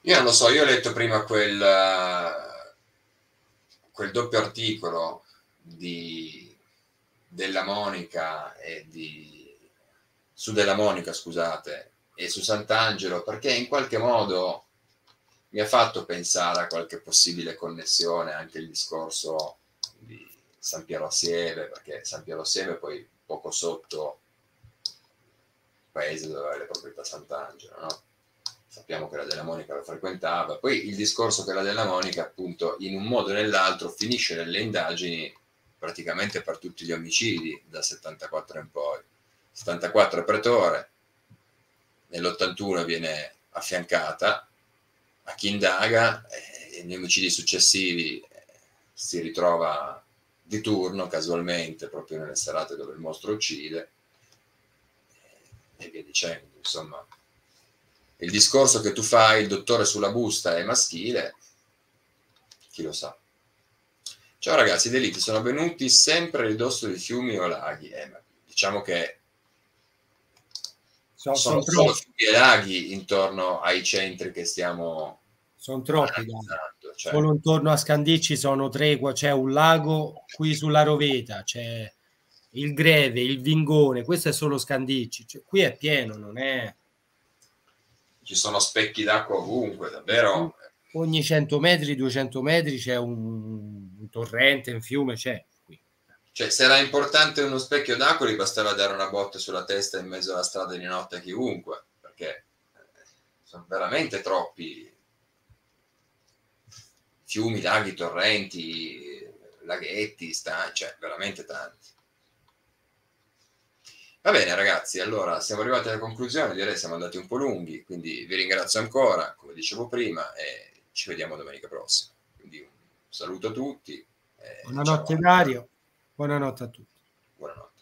Io non lo so, io ho letto prima quel quel doppio articolo di della Monica e di su della Monica, scusate, e su Santangelo, perché in qualche modo mi ha fatto pensare a qualche possibile connessione anche il discorso di San Piero a Sieve, perché San Piero a Sieve poi poco sotto il paese dove aveva le proprietà Santangelo, no? Sappiamo che la della Monica lo frequentava, poi il discorso che la della Monica appunto in un modo o nell'altro finisce nelle indagini praticamente per tutti gli omicidi da settantaquattro in poi. settantaquattro è pretore, nell'ottantuno viene affiancata a chi indaga, e negli omicidi successivi si ritrova di turno casualmente proprio nelle serate dove il mostro uccide, e via dicendo. Insomma, il discorso che tu fai, il dottore sulla busta è maschile, chi lo sa. Ciao ragazzi, i delitti sono avvenuti sempre a ridosso di fiumi o laghi, eh, ma diciamo che sono, sono, sono solo fiumi e laghi intorno ai centri che stiamo sono troppi, cioè. Solo intorno a Scandicci sono tre, c'è un lago qui sulla Roveta, c'è il Greve, il Vingone, questo è solo Scandicci, cioè, qui è pieno, non è... Ci sono specchi d'acqua ovunque, davvero. Ogni cento metri, duecento metri c'è un, un torrente, un fiume, c'è qui. Cioè, se era importante uno specchio d'acqua, gli bastava dare una botta sulla testa in mezzo alla strada di notte a chiunque, perché sono veramente troppi fiumi, laghi, torrenti, laghetti, stanze, cioè veramente tanti. Va bene ragazzi, allora siamo arrivati alla conclusione, direi siamo andati un po' lunghi, quindi vi ringrazio ancora, come dicevo prima, e ci vediamo domenica prossima. Quindi un saluto a tutti. Buonanotte Dario, buonanotte a tutti. Buonanotte.